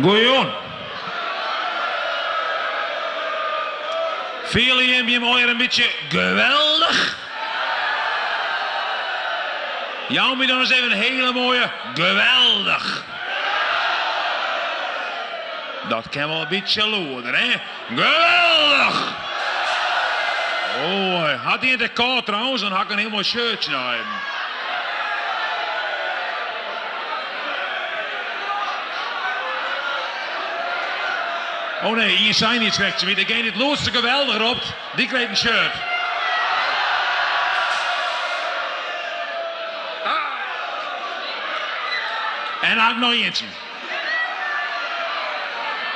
Goejon. Velen hebben je mooi een beetje geweldig. Jou moet dan eens even een hele mooie geweldig. Dat kan wel een beetje loder, hè? Geweldig! Oh, had hij in de kaart trouwens, dan had ik een helemaal shirtje naar hem. Oh nee, hier zijn niet slechts. Wie degene die het loodste geweldig roept, die krijgt een shirt. Ah. En had nog eentje.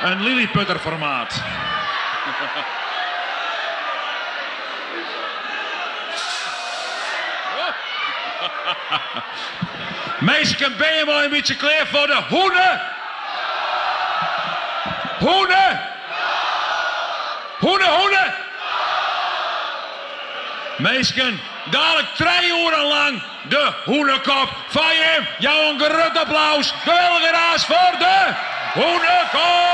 Een Lilliputter formaat. Meisje, ben je maar een beetje klaar voor de hoede? Hoede? Hoede, hoede? Meisje, dadelijk 3 uur lang de Hûnekop van je. Jouw een gerut applaus. Geweldige raas voor de Hûnekop.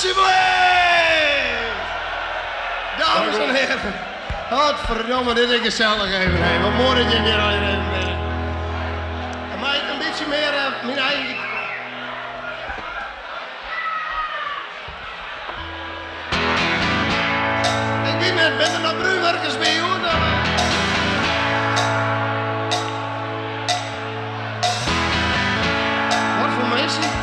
Alsjeblieft! Dames en heren. Godverdomme, dit is gezellig even. Hey, wat mooi dat je hier al even bent. Mag ik een beetje meer mijn eigen... Ik weet niet, ben er nog bruinwerkers bij hoor? Wat voor mensen?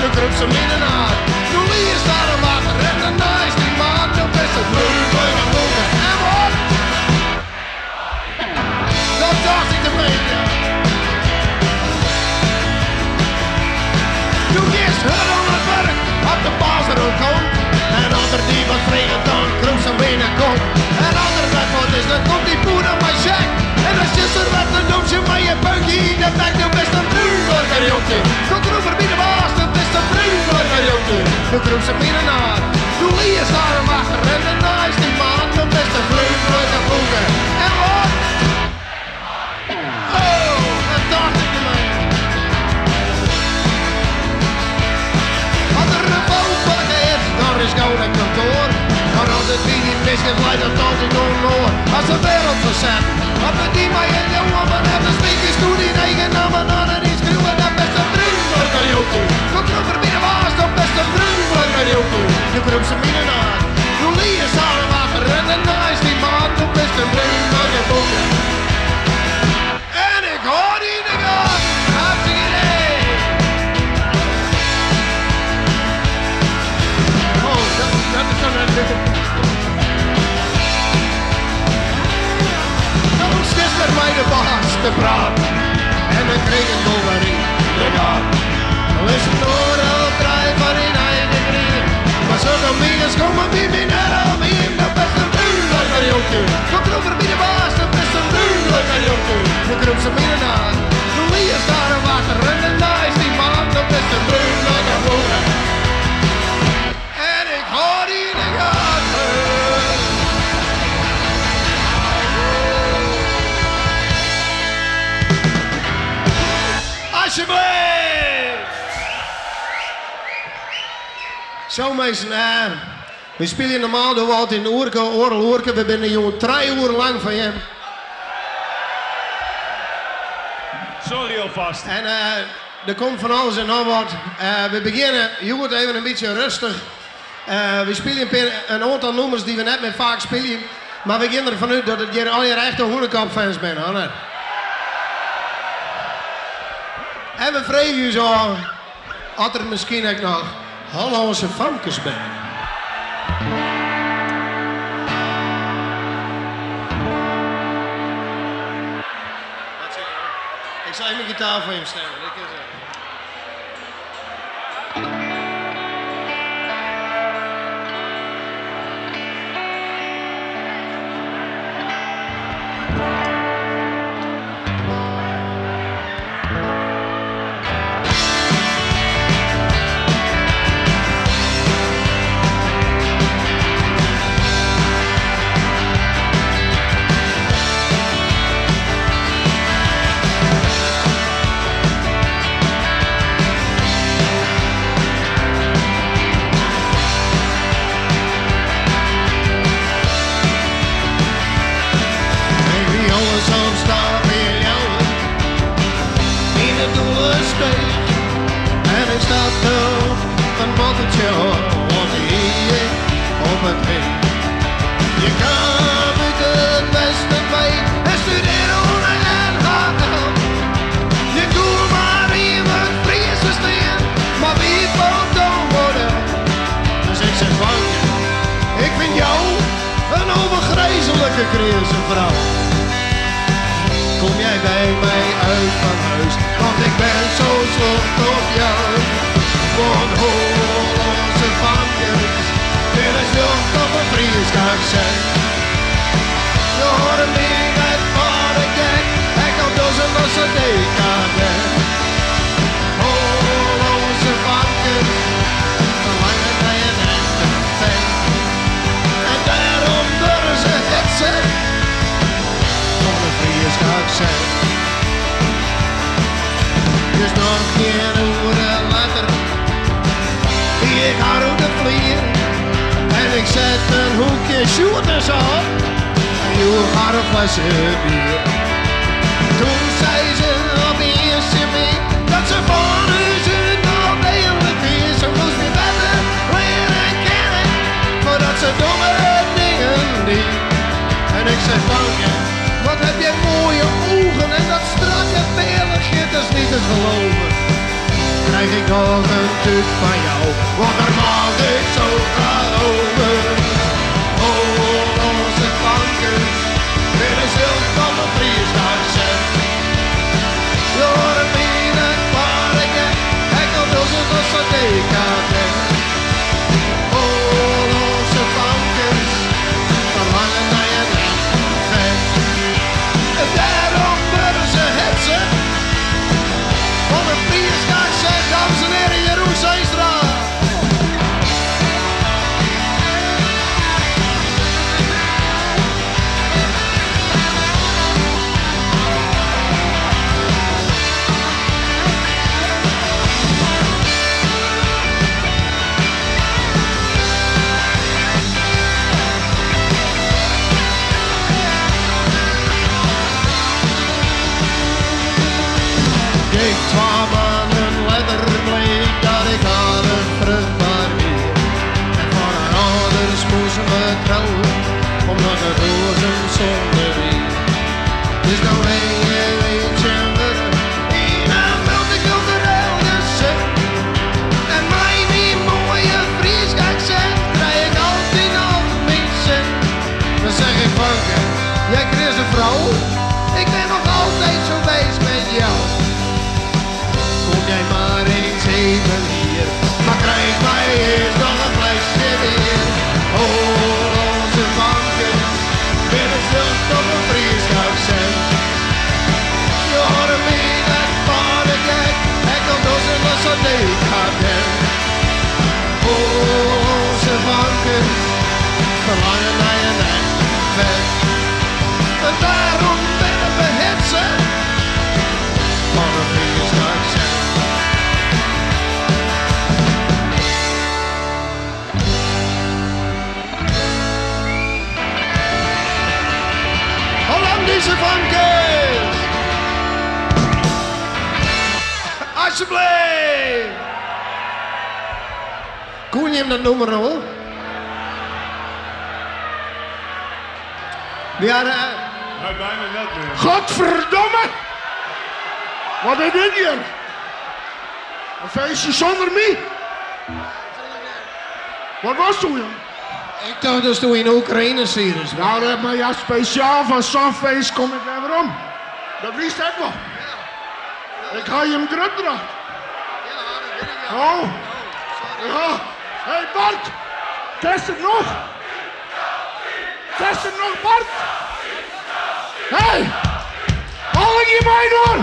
Nu kruipt ze midden aan. Nu is daar een water en daarna is die maand. Nu is het leuk bij mijn boeken. En wat? Dat dacht ik te weten. Nu is hun om het werk. Had de baas er ook om. En ander die wat vreemd dan kruipt ze binnenkom. En ander wat wat is, dan komt die boer aan mijn check. En als je ze wat dan doet je maar je buikje in de bek. Nu is het leuk bij mijn boeken. Komt er over bij de baas. De vrienden van Jokke, de groepse binnenaar. Doe liers naar hem achter en daarna is die maand. De beste vrienden van de boeken. En wat? Oh, dat dacht ik ermee. Als er een bouwpakken is, dan is goud een kantoor. Maar als het wie niet mis is, leidt dat altijd onloor. Als de wereld verzet, wat verdien mij in de woman. En de speakers doen in eigen naam en aan en iets gruwen. De beste vrienden van de Jokke. Kroeper binnen was de beste vriend van de Jokke. De groepse middenaar. Nu liet ze haar water en daarna is die maand. De beste vriend van de Jokke. En ik hoor die de gang. Hartstikke idee. Oh, dat is zo'n uitdrukking. Toen is met mij de baas te praten. En dan kreeg ik dollar in de gang. Is het door al draai van in eigen green. Maar zo'n minus komen wie mijn arm in. De beste vriend van de Jokke. Komt over bij de baas, de beste vriend van de Jokke. De groepse middenaar. De liers daar een water en daarna is die maand. De beste vriend van de Jokke. En ik hoor hier de gaten. Alsjeblieft. Zo mensen, we spelen normaal door wat in Oerke, Orel Oerke. We zijn hier 3 uur lang van hem. Sorry alvast. En er komt van alles en nog wat. We beginnen, je wordt even een beetje rustig. We spelen een aantal nummers die we net meer vaak spelen. Maar we gaan ervan uit dat het hier al je echte Hûnekopfans zijn, hoor. En we vragen je zo, had er misschien ook nog. Hollandse varkens bij. Wat zeg je? Ik zal even mijn gitaar voor hem stemmen. Dat is het. het vlier. En ik zet een hoekje Sjoerd en Sa op. Je gaat een flesje bier. Toen zei ze op eerste week dat ze van hun zin nog degelijk is. Ze moest weer verder leren kennen voordat ze domme dingen deed. En ik zei van je, wat heb jij mooie ogen en dat strakke veerligje, dat is niet te geloven. Krijg ik nog een tuk van jou, want daar mag ik zo graag over. Oh, onze banken, weer een zilver van mijn Friesland zet. Door een binnen parken, en kan dus het als een dekater. Oh, onze banken, verlangen naar je naam. En daarom worden ze hetsen, van een Friesland. Dames en heren, Jeroen Zijnstra. Ik kwam aan een letterbleek dat ik had een vruchtbaar weer. En van haar ouders moest me trouwen, omdat het rozen zonder weer. Dus nou heen je weetje weer, in een multiculturele zin. En mij die mooie Fries accent, krijg ik altijd nog mensen. Dan zeg ik van je, jij kreeg een vrouw, ik ben nog altijd zo wijs met jou. Jij maar eens even hier, maar krijg mij eerst nog een flesje weer. Oh, onze banken, weer een vlucht op een Fries accent. Je hoort me dat paardekijk, hij kan door zijn was zo decadent. Oh, onze banken, verlangen naar je nek weg. En daarom ben ik behetsen van een Fries accent. Hollandische bankers! Alsjeblieft! Koen je hem dat nummer hoor? We hadden... Nou, bijna net meer. Godverdomme! Wat is dit hier? Een feestje zonder mij? Wat was toen joh? Ik dacht dus toen in Oekraïne series. Nou, dat maar ja, speciaal van zo'n feest kom ik er weer om. Dat wist ik wel. Ja. Ik ga je hem druk dragen. Ja, dat weet ik wel. Oh. Sorry. Ja. Hé, hey Bart. Test het nog. Test het nog, Bart. Hé. Hey. Haal ik je mee door.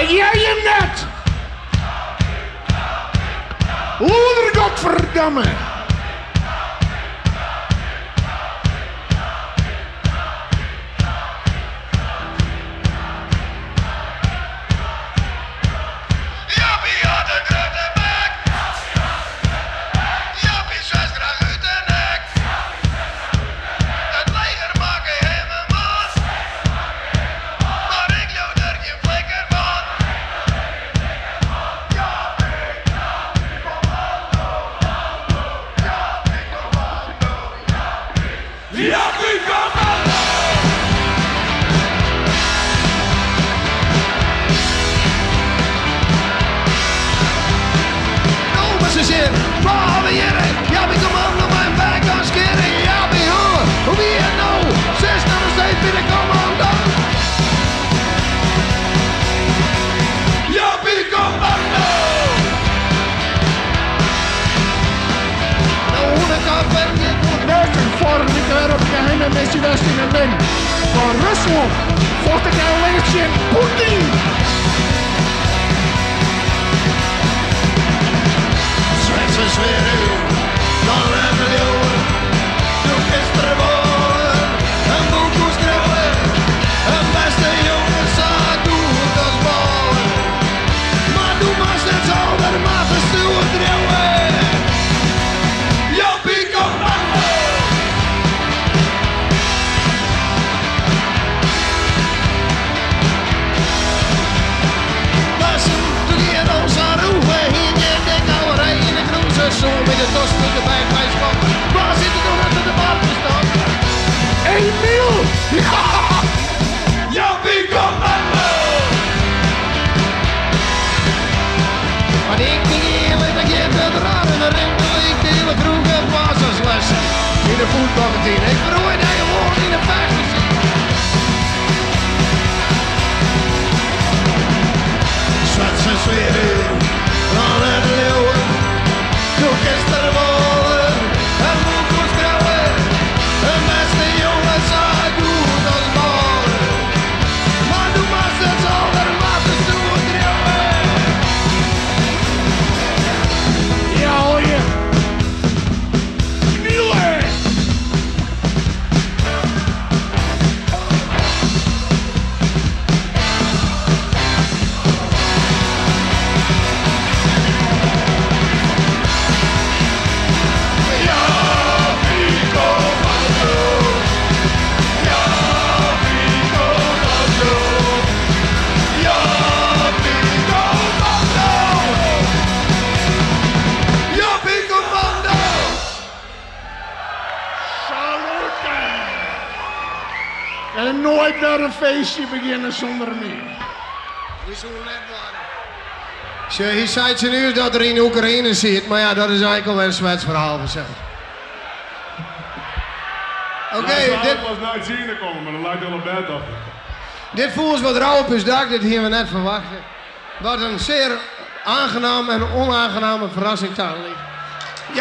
En jij hem net! Hoeder, godverdamme! Weer uw, dan hebben we uw, doe gisteren voor een boer. zo met de dos moeten bij het wijskamp. Waar zit er nog achter de bal gestaan? Emil! Ja! Ja, wie komt met me? Maar ik ging eerlijk dat je het raar in de rente leek de hele vroege basislessen. In de voetbalkantine, ik verhoorde hij gewoon in de 50. Zwetsers weer in, aan het leeuwen. Doe gisterwolen, en moet goed krellen. De beste jongens zijn goed als ballen. Maar doe maar steeds al der maten toe drillen. Ja hoor je. Knielen. Nooit naar een feestje beginnen zonder meer. Hij zei ze nu dat er in Oekraïne zit, maar ja, dat is eigenlijk al een Zwets verhaal gezegd. Oké, dit was naar het zien komen, maar dan lijkt het wel op bed af. Dit voelt wat rauw op is dak, dit hier we net verwachten. Wat een zeer aangename en onaangename verrassing daar ligt.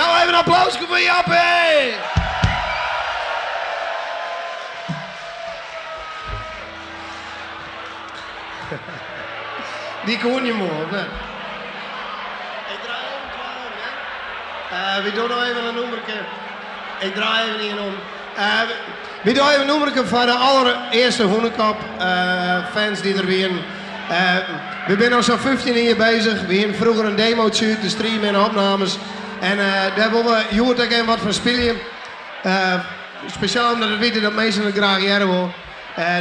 Jou even een applausje voor Jappie! Die kon je mooi, hè? Ik draai even om, hè? We doen nog even een nummerke. Ik draai even hier om. We doen even een nummerke van de allereerste Hûnekopfans die er weer. We zijn al zo'n 15 jaar bezig. We hebben vroeger een demo shoot, de stream en opnames. En daar willen we Jord en wat van spelen. Speciaal omdat we weten dat mensen het graag jaren willen.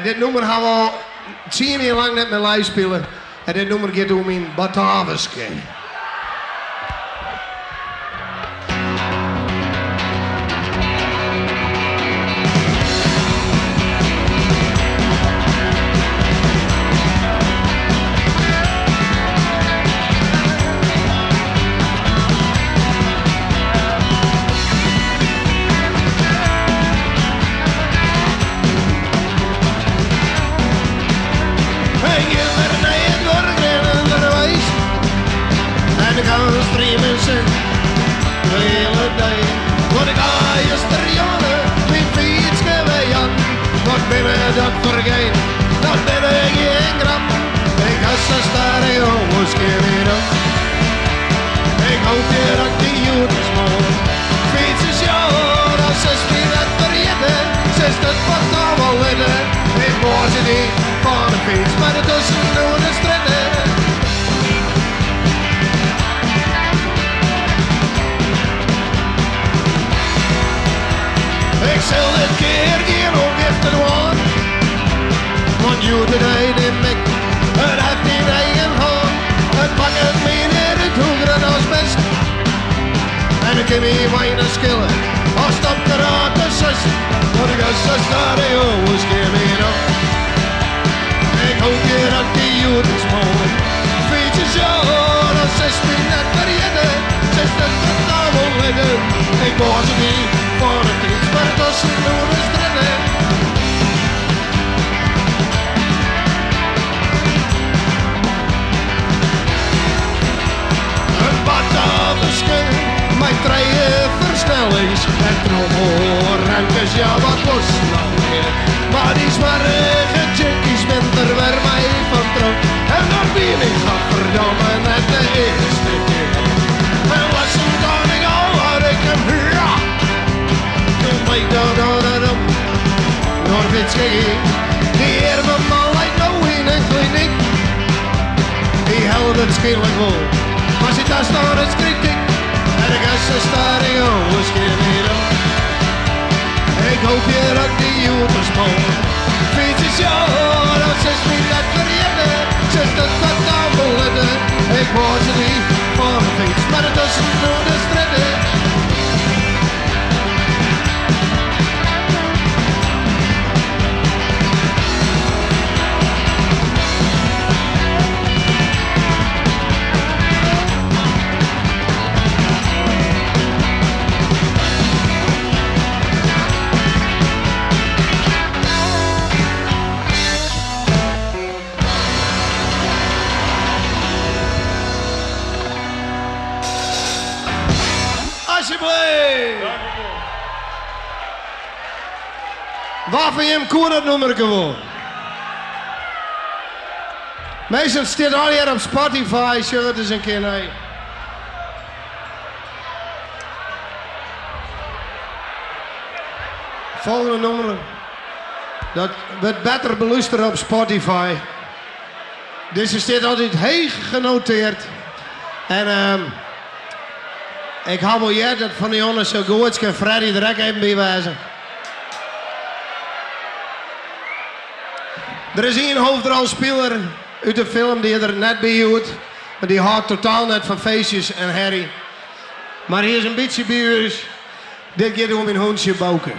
Dit nummer gaan we 10 jaar lang net met live spelen. En dit nummer gaat om in Bataviske. Ik hoor ze niet van de feest, maar het is een goede strijd. Waarvan je hem koer dat nummer gewoon. Meestal staat al hier op Spotify, Sjoerd is een keer naar je. Volgende nummer. Dat wordt beter beluisterd op Spotify. Dus er staat altijd heeg genoteerd. En ik hou wel jij dat van die jongens zo goed kan Freddy er ook even bij wijzen. Er is één hoofdrolspeler uit de film die er net bij hield. Maar die houdt totaal net van feestjes en herrie. Maar hier is een beetje buurs. Dit keer doen we een hondje boken.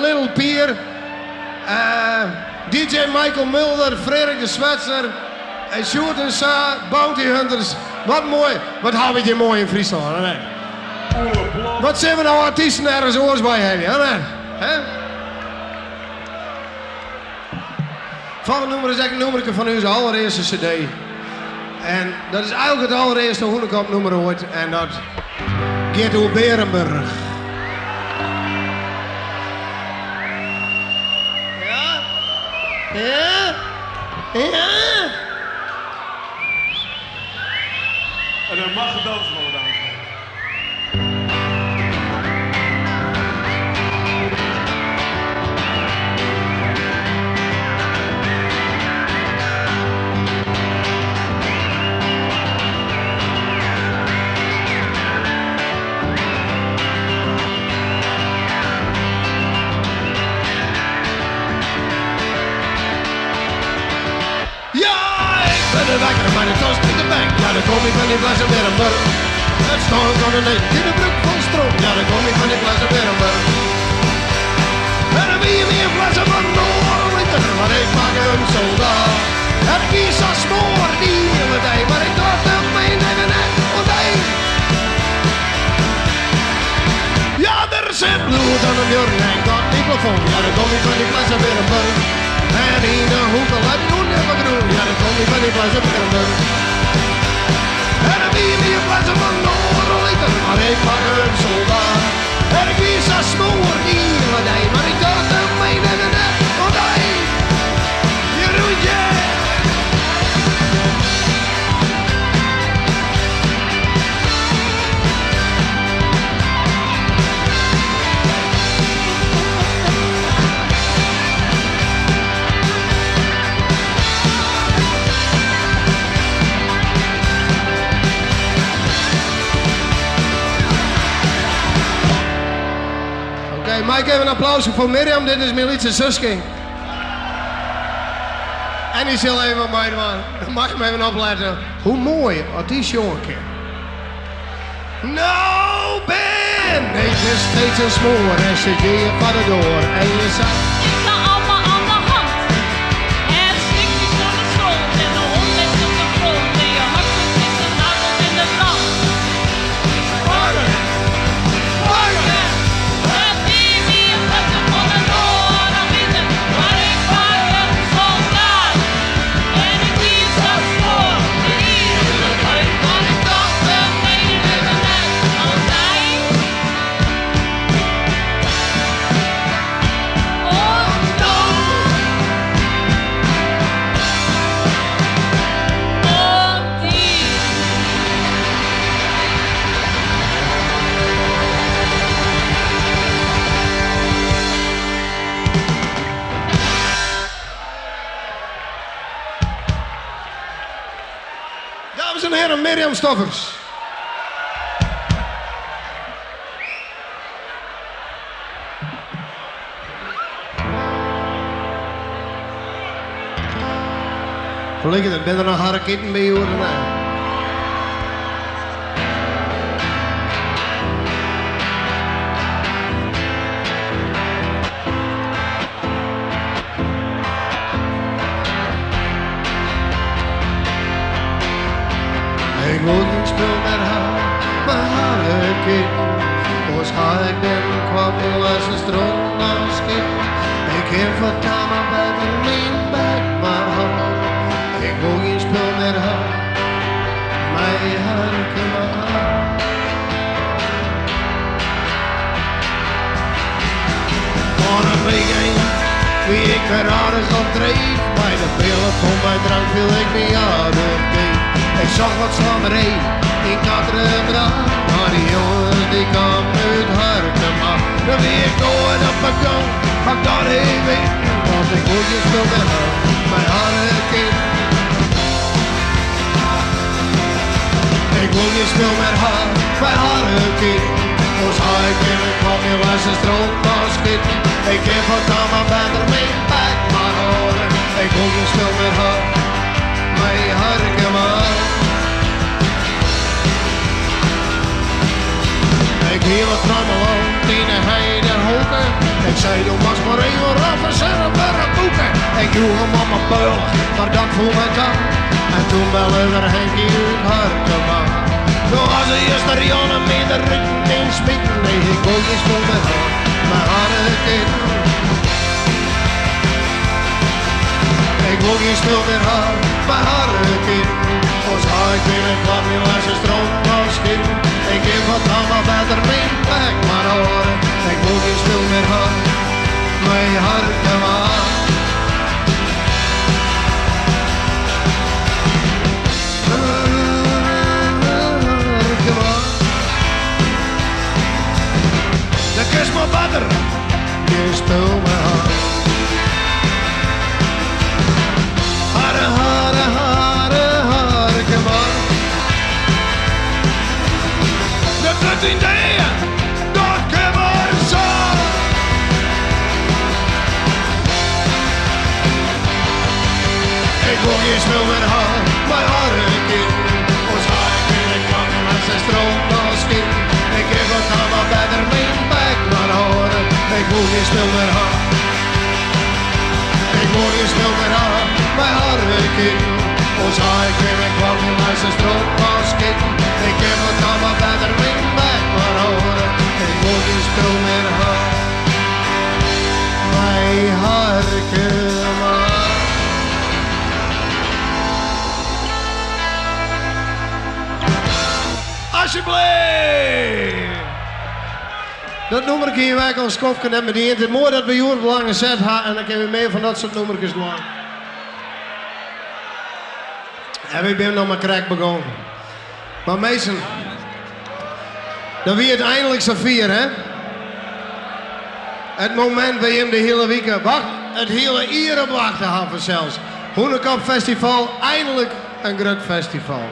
Little Pier, DJ Michael Mulder, Frederik de Swetser en Sjoerd en Sa, Bounty Hunters. Wat mooi, wat hebben we hier mooi in Friesland. Hè? Wat zijn we nou artiesten ergens oors bij hebben? Volgende nummer is echt een nummerke van onze allereerste cd. En dat is eigenlijk het allereerste Hûnekopfnummer ooit en dat Geto Berenburg. Ja? Ja? En dan mag het dansen worden. Go glazen Berenburg. Het staan kan een eind in de broek van stroom. Ja, dan kom ik van die glazen Berenburg. En dan ben je meer glazen van een liter, maar ik maak een soldaat. En ik kies als smoor die hele tijd, maar ik laat hem mijn eigen net ontdijden. Ja, er zit bloed aan een jurk en dat microfoon. Ja, dan kom ik van die glazen Berenburg. En in de hoek al uit doen en wat doen. Ja, dan kom ik van die glazen Berenburg. En dan bier die blazen van Noord-Oliter, maar ik pak een soldaat. En ik kies als smoor die hele tijd, maar ik laat hem mijn eigen net ontdijden. Je doet je. Maak even een applausje voor Mirjam, dit is Milietse Susking. En die zal even mij doen. Mag me even opletten. Hoe mooi had die jongen. Nou Ben! Ik is steeds een smoor en zit je je padden door en je zat. Mirjam Stoffers. Gelukkig, dat ben er nog harkitten bij jou daarna. Ik moet niet spul met haar, maar haar kip. Als haar ik ben, kwam ik als een stroom langs kip. Ik heb wat kamer bij de min bij mijn hand. Ik moet niet spul met haar, maar haar kip maar haar. Van een week heen, wie ik weer aardig opdreef. Bij de pillen van mijn drank viel ik me aardig deed. Ik zag wat slammerij in Kattendracht, maar die jongen die kwam uit Harkema. Dan ben ik ooit op mijn gang, ga ik daar heen weg, want ik moet je spul met haar, mijn harrekind. Ik moet je spul met haar, mijn harrekind. Ons harrekind, ik kwam je was een stroopbaskit. Ik heb wat aan mijn vader mee, bij mijn horen. Ik moet je spul met haar, mijn harrekind. Ik hield het trammeland in de heide hoeken. Ik zei, doe was maar even raffen, zelf weer aan boeken. Ik doe hem op mijn peul, maar dat voel ik dan. En toen belde er Henkie uit Harkema. Toen was de eerste Rianne met de ritten in spitten. Nee, ik wil niet spul met haar, maar harrekind. Ik wil niet spul met haar, maar harrekind. Ons haak in het kwam, nu was ze stroom als kind. Ik heb wat allemaal verder mee, pak maar horen. Ik moet niet stil meer gaan, mijn hart en maar. De kus mijn vader, je spul mijn hart. Haren, haren, haren, haren, haren. Dat in de heer, dat kan maar zijn. Ik wil geen spul met haar, mijn harrekind. Ons harrekind, ik word je stil weer hard. Ik word je stil weer hard, mijn harde kitten. Ons haar kreeg ik kwam in mijn stroopkast kitten. Ik heb het allemaal verder met mij maar horen. Ik word je stil weer hard, mijn harde kitten. Dat nummer hier weg ons kofken en bediend. Het is mooi dat we hier belangen set hebben en dan kunnen we meer van dat soort nummertjes maken. En ik ben nog maar krek begonnen. Maar mensen, dan wie het eindelijk zo vier, hè? Het moment waar je hem de hele week wacht, het hele uur op wachten hadden zelfs. Hûnekopfestival, eindelijk een groot festival.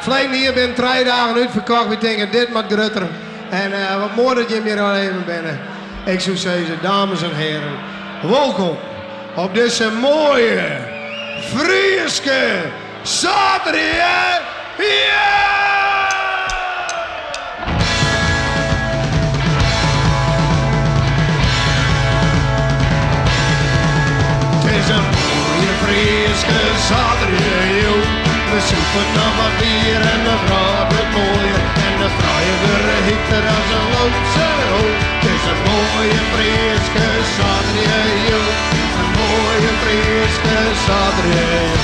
Vleem hier ben 3 dagen uitverkocht. We denken dit moet grutter. En wat mooi dat je hier al even bent. Ik zou zeggen, dames en heren, welkom op deze mooie Frieske zaterdag. Yeah! Het is een mooie Frieske zaterdag. We zoeken naar wat bier en we vragen het mooier. En de vrijere hitter als een loodse hoog. Het is een mooie Frieske zaterdag. Een mooie Frieske zaterdag.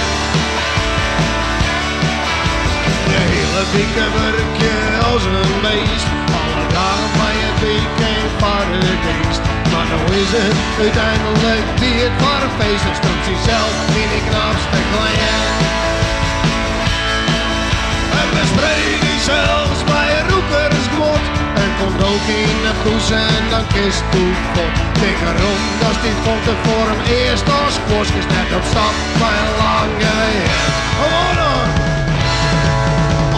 De hele week werk je als een beest. Alle dagen bij het weekend paradijs. Maar nou is het uiteindelijk dit waar een feest. En stond zichzelf in de knapste klein. We spreken die zelfs bij roekersgewot. En komt ook in de koes en dan kist toe God. Denk erom, dat die vond het voor hem eerst als kwast. Is net op stap bij een lange heer. Gewoon hoor!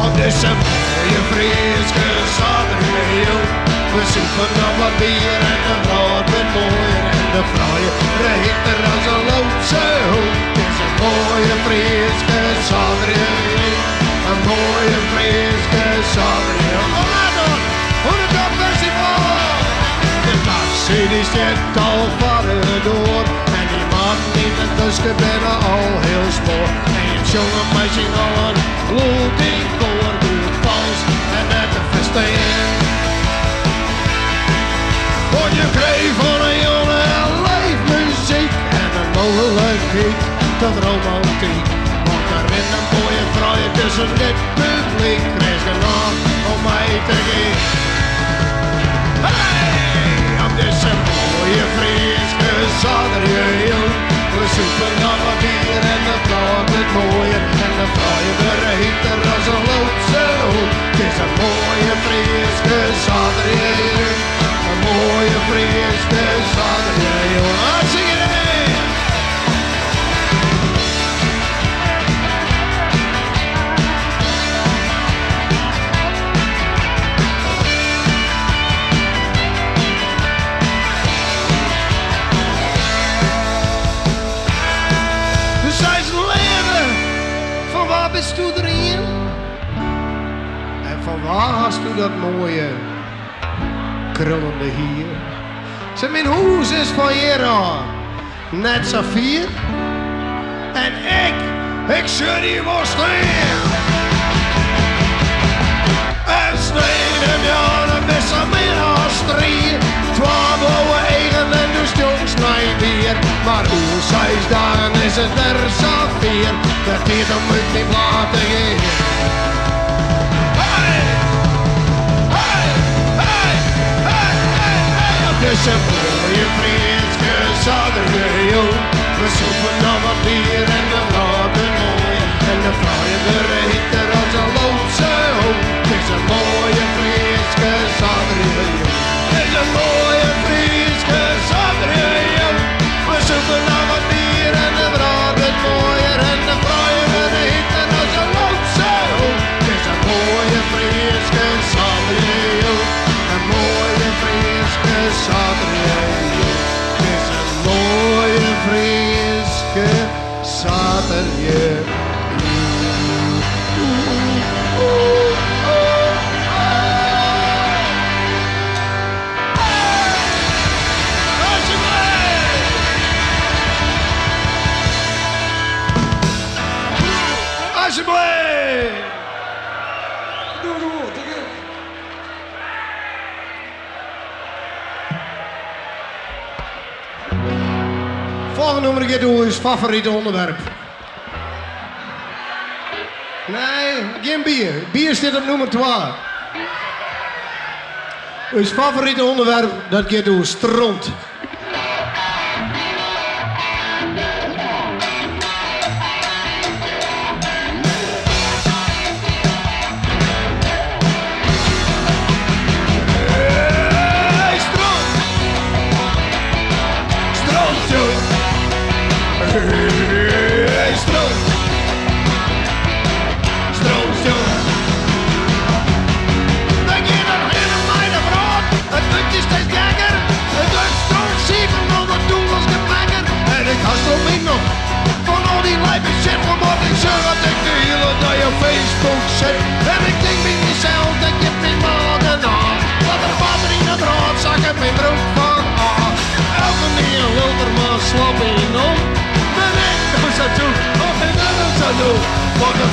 Op deze mooie Frieske zaterdag. We zoeken nog wat bier en de brood met mooier. En de vrouwen, de hitter als een loodse hoed. Is een mooie Frieske zaterdag. Een mooie Frieske zaterdag. Kom maar dan, Hûnekopfestival. De taxi die zit al varen door. En die man in het tussen binnen al heel spoor. En je jongen meisje al een bloed in koor. Doe het vals en met een festin. Word je kreeg van een jongen live muziek. En een mogelijkheid tot romantiek. Want er is een mooie vrouw. Tussen dit publiek krijg je naam om mij te geven. Hey! Op deze mooie Frieske zaterdag. We zoeken naar wat bier en de vrouw het mooier. En de vrouw bereidt er als een loodse hoed. Het is een mooie Frieske zaterdag. Een mooie Frieske zaterdag. Ah, zing het mee! Bist u erin? En van waar hast u dat mooie krullende hier? Ze mijn hoes is van hier aan. Net zo vier. En ik zit hier wel steen. En steen heb je aan een bessermin als 3. 2 blauwe eigen en dus jongens mij weer. Maar hoe 6 dagen is het er zo vier. Dat hier dan moet niet laten gaan. Hey! Hey! Hey! Hey! Hey! Hey! Op deze mooie Frieske zaterdag. We zoeken nog wat bier en we laten mooi. En de vrouwen bereidt er als een loodse hoog. Het is een mooie Frieske zaterdag. Het is een mooie Frieske zaterdag. We zoeken naar wat bier en de draad het mooier. En de vrouwen bereid en als een loodse hoed. Het is een mooie Frieske zaterdag. Een mooie Frieske zaterdag. Het is een mooie Frieske. volgende nummer keer doen is favoriete onderwerp. Nee, geen bier. Bier zit op nummer 12. Ons favoriete onderwerp, dat keer doen, stront. Facebook zit. En ik denk bij mezelf dat je me maanden had. Dat er water in het rood zak en mijn broek van af. Elke meneer lult er maar slap in om. Maar ik moest dat doen, of ik dat ook zou doen. Want dat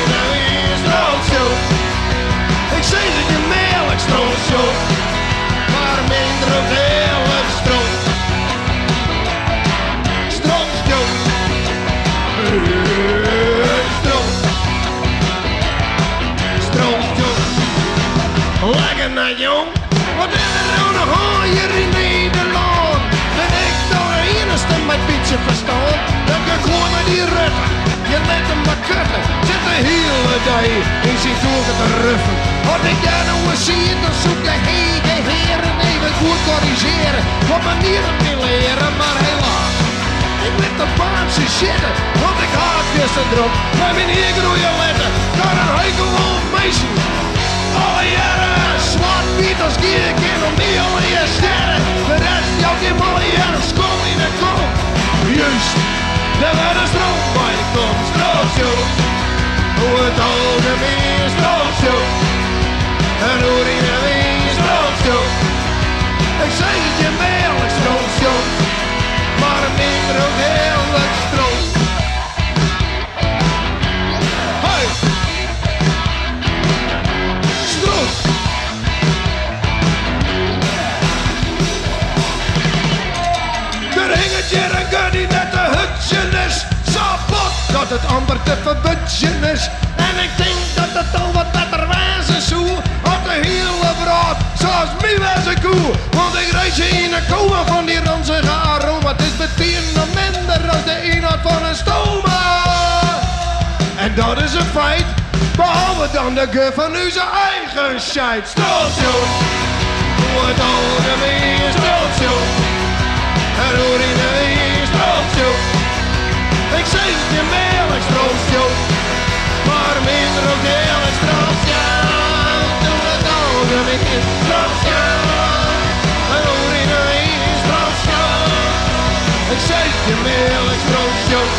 ik nou weer strootsjoek. Ik zei dat je melk strootsjoek, maar minder op heel het stroot. Strootsjoek. Stroot. Strootsjoek. Lekker nou jong. Wat is er nou nog aan hier in Nederland? Ben ik door de enigste met beetje verstand? Dan kan ik gewoon naar die rutten. Je bent een makkette, zit de hele dag in zijn toren te ruffen. Wat ik daar nou eens zie, dan zoek de hele heren even goed corrigeren. Wat manieren te leren, maar helaas. Ik ben de baanse shitten, want ik haak dus erop. Bij mijn heer groeien letten, daar een heikel old meisje. Alle jaren slaat niet als dierken om die al je sterren. De rest jouwt die malle jaren school in de kom. Juist. Daar werd een stroom bij ik kom, strootsjoek. Hoe het houden weer, strootsjoek. En hoe die naar weer, strootsjoek. Ik zei dat je meerlijk strootsjoek, maar minder ook heerlijk stroot. Hey! Stroot! Er hing het hier een gunnie net de hutje is. Zo bot dat het amper te verbutjen is. En ik denk dat het al wat beter wezen zou. Op de hele brood, zoals mij wezen koe. Want ik reis je in een koe van die ranzige aroma. Het is meteen nog minder als de inhoud van een stoma. En dat is een feit, behalve dan de geur van onze eigen scheid. Strootsjoek, hoe het oude weer strootsjoek. En hoe die de weer strootsjoek. Ik zei het je meerlijk strootsjoek, maar minder ook heerlijk strootsjoek. Doe het oude weer strootsjoek. En hoe die de weer strootsjoek. Ik zei het je meerlijk strootsjoek,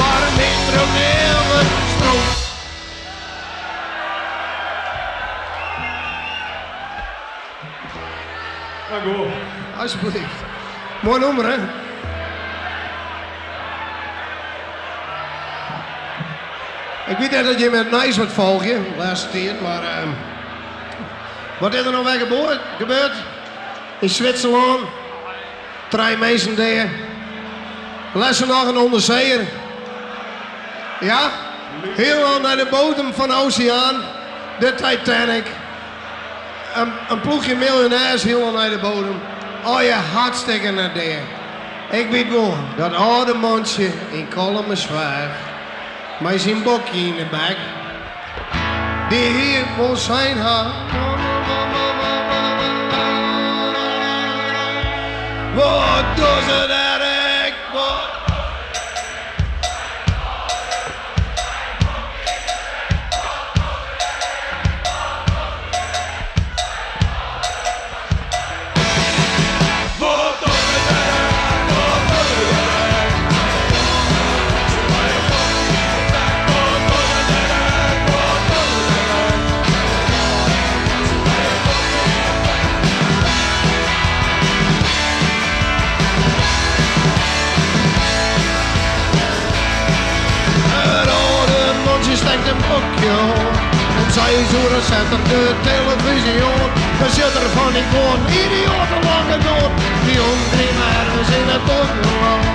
maar minder ook heerlijk stroot. Dank u wel. Alsjeblieft. Mooi nummer, hè? Ik weet net dat je met Nijs wat volgt, laatste tijd, maar... wat is er nou weer gebeurd? In Zwitserland. 3 mensen daar. Lessen nog een onderzeeër. Ja? Helemaal naar de bodem van de oceaan. De Titanic. Een ploegje miljonairs helemaal naar de bodem. Oh je hartstikke naar daar. Ik weet wel, dat oude mansje in Kolmersweig, met zijn bokje in de bek, die hier wil zijn haar. Wat doet ze daar ik? Wat doet television. Om 6 uur zetten de televisie op. Dan zit er van die koon, idioten lange noot. Die omdringen ergens in het donderland.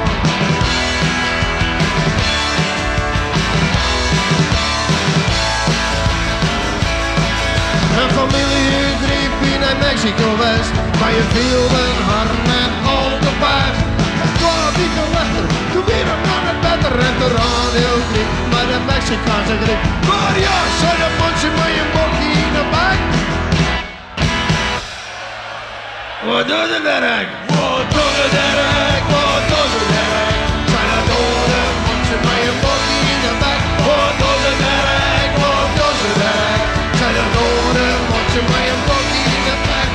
Een familie griep in Mexico-West. Bij je velden, harn en al de paard. Het kwam niet te letter, toen weer een man het beter. En de radio griep, maar de Mexicaanse griep. Maar ja, zei de mensen met je mokkie in de bak. Wat doet het werk? Wat doet het werk? Wat doet het werk? Zijn het dode mensen met je mokkie in de bak? Wat doet het werk? Wat doet het werk? Zijn het dode mensen met je mokkie in de bak?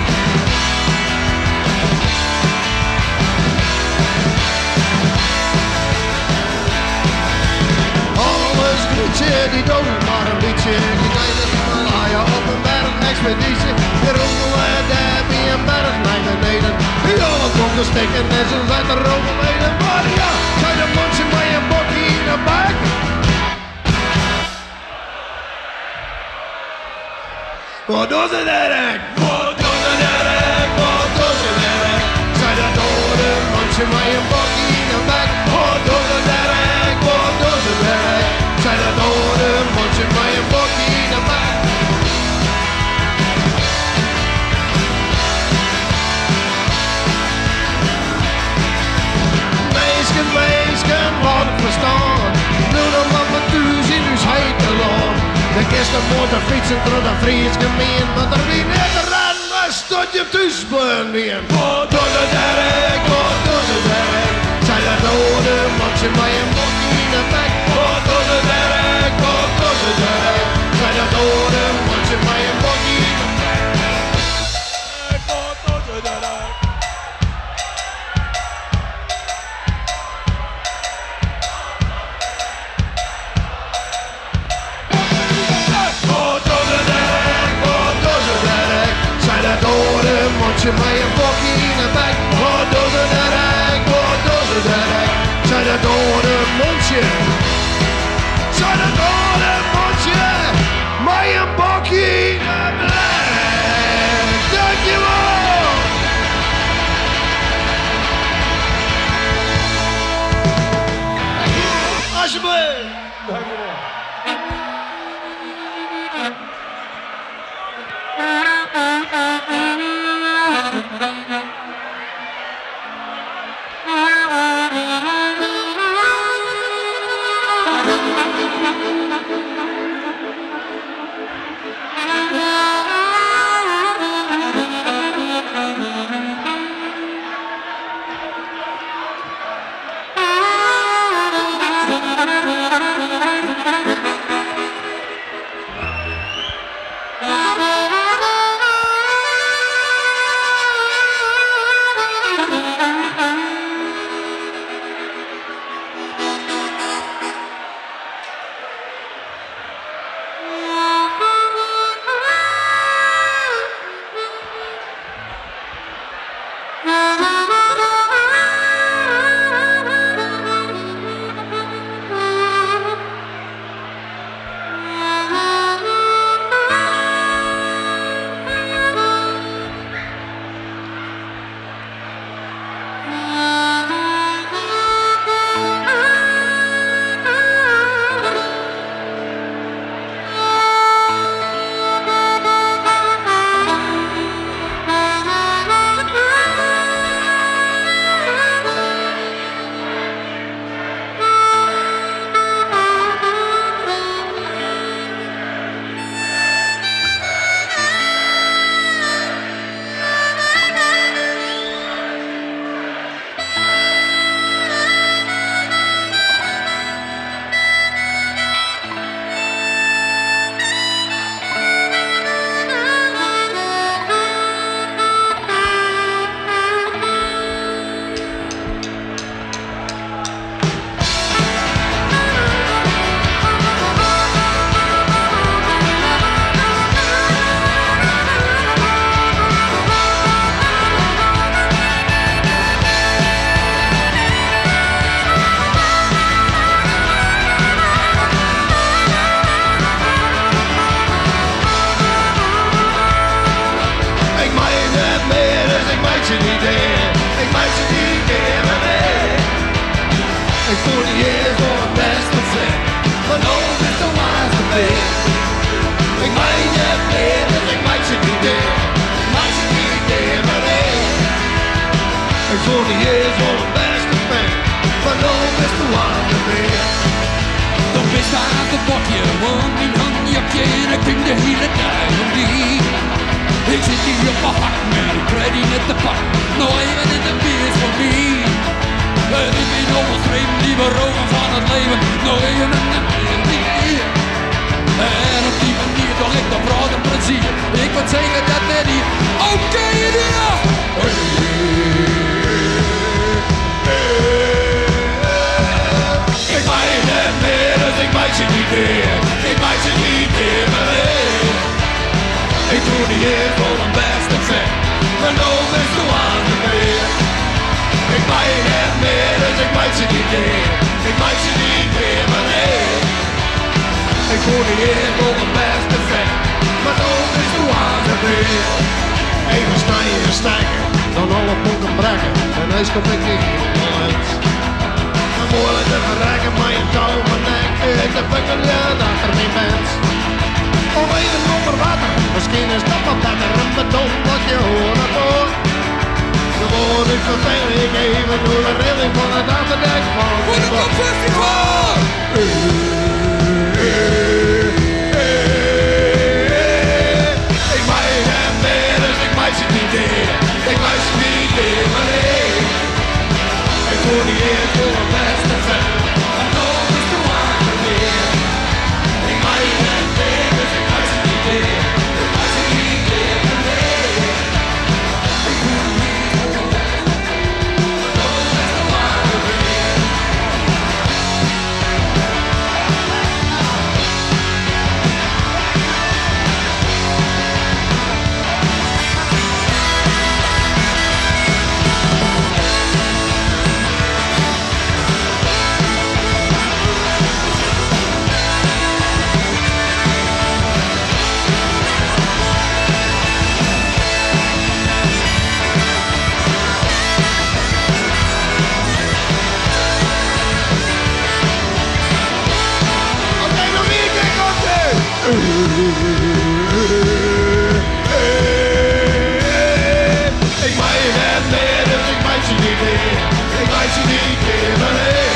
Alles grietje, die doden maar een liedje. Die leiders van Haaien op een bergexpeditie. De roemelen daar bij een berg naar beneden. Die jongen komt te stikken en ze zijn er overleden. Maar ja, zijn de mensen met een bokkie in de buik? Wat doet het eigenlijk? Wat doet het eigenlijk? Wat doet het eigenlijk? Zijn de dode mensen met een bokkie in de buik? Wat doet het eigenlijk? Wat doet het eigenlijk? Zijn de dode mensen met een bokkie in de buik? Meisken, wat verstaan. Nu dan wat met thuis in ons heiteland. De kisten moeten fietsen door de Friesgemeen. Want er wie net ran was tot je thuis beneden. Wat doet het werk, wat doet het werk? Zijn de dode mensen bij een bokkie in de bek. Wat doet het werk, wat doet het werk? Zijn de dode mensen bij een bokkie in de bek. Wat doet het werk? Zijn de bokkie in de bek? Wat doet het eigenlijk? Wat doet het eigenlijk? Zijn de dode mensen? Zijn de dode mensen? Met een bokkie in de bek! Dankjewel! Alsjeblieft! Dankjewel. hand in hand, jeg kender kvinder hele dagen lige. Ik zit hier på hak med de kredine te pak, når even in de bies forbi. Ik ben overschreven, die beroven van het leven, nog even in de bies die. En op die manier toch ik nog brood en plezier, ik weet zeker dat dit hier oké Iduna! Ik maak je net meer, dus ik maak je niet meer. Ik maak je niet meer alleen. Ik doe niet eer voor mijn beste zin, maar nooit is de waarde meer. Ik maak je net meer, dus ik maak je niet meer. Ik maak je niet meer alleen. Ik doe niet eer voor mijn beste zin, maar nooit is de waarde meer. Even snijden, stijgen, dan alle boeken braken, en eens kom ik niet meer. Moeilijk te verrekken, maar je touw op mijn nek. Ik heb een kleur achter mijn mens. Of even onder water, misschien is dat wat beter. Een beton dat je horen hoort. Gewoon ik vertel, ik even door de rilling van het achterdek van het Hûnekopfestival. Ik maak je hem weer, dus ik maak je niet weer. Ik maak je niet weer, maar nee. Ik voel niet eer voor mijn beste vent, maar nooit is de waarde meer. Ik maak je net weer, dus ik maak je niet weer. Ik maak je niet weer, maar nee. Ik voel niet eer voor mijn beste vent, maar nooit is de waarde meer. Ik maak je net meer, dus ik maak je niet meer. Ik maak je niet meer, maar nee.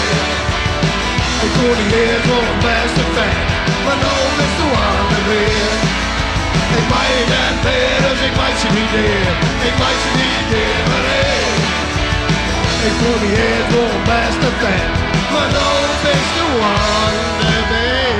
Ik doe niet meer voor mijn beste fan, maar nooit is de waarde meer. Ik maak je net meer, dus ik maak je niet meer. Ik maak je niet meer, maar nee. Ik doe niet meer voor mijn beste fan, maar nooit is de waarde meer.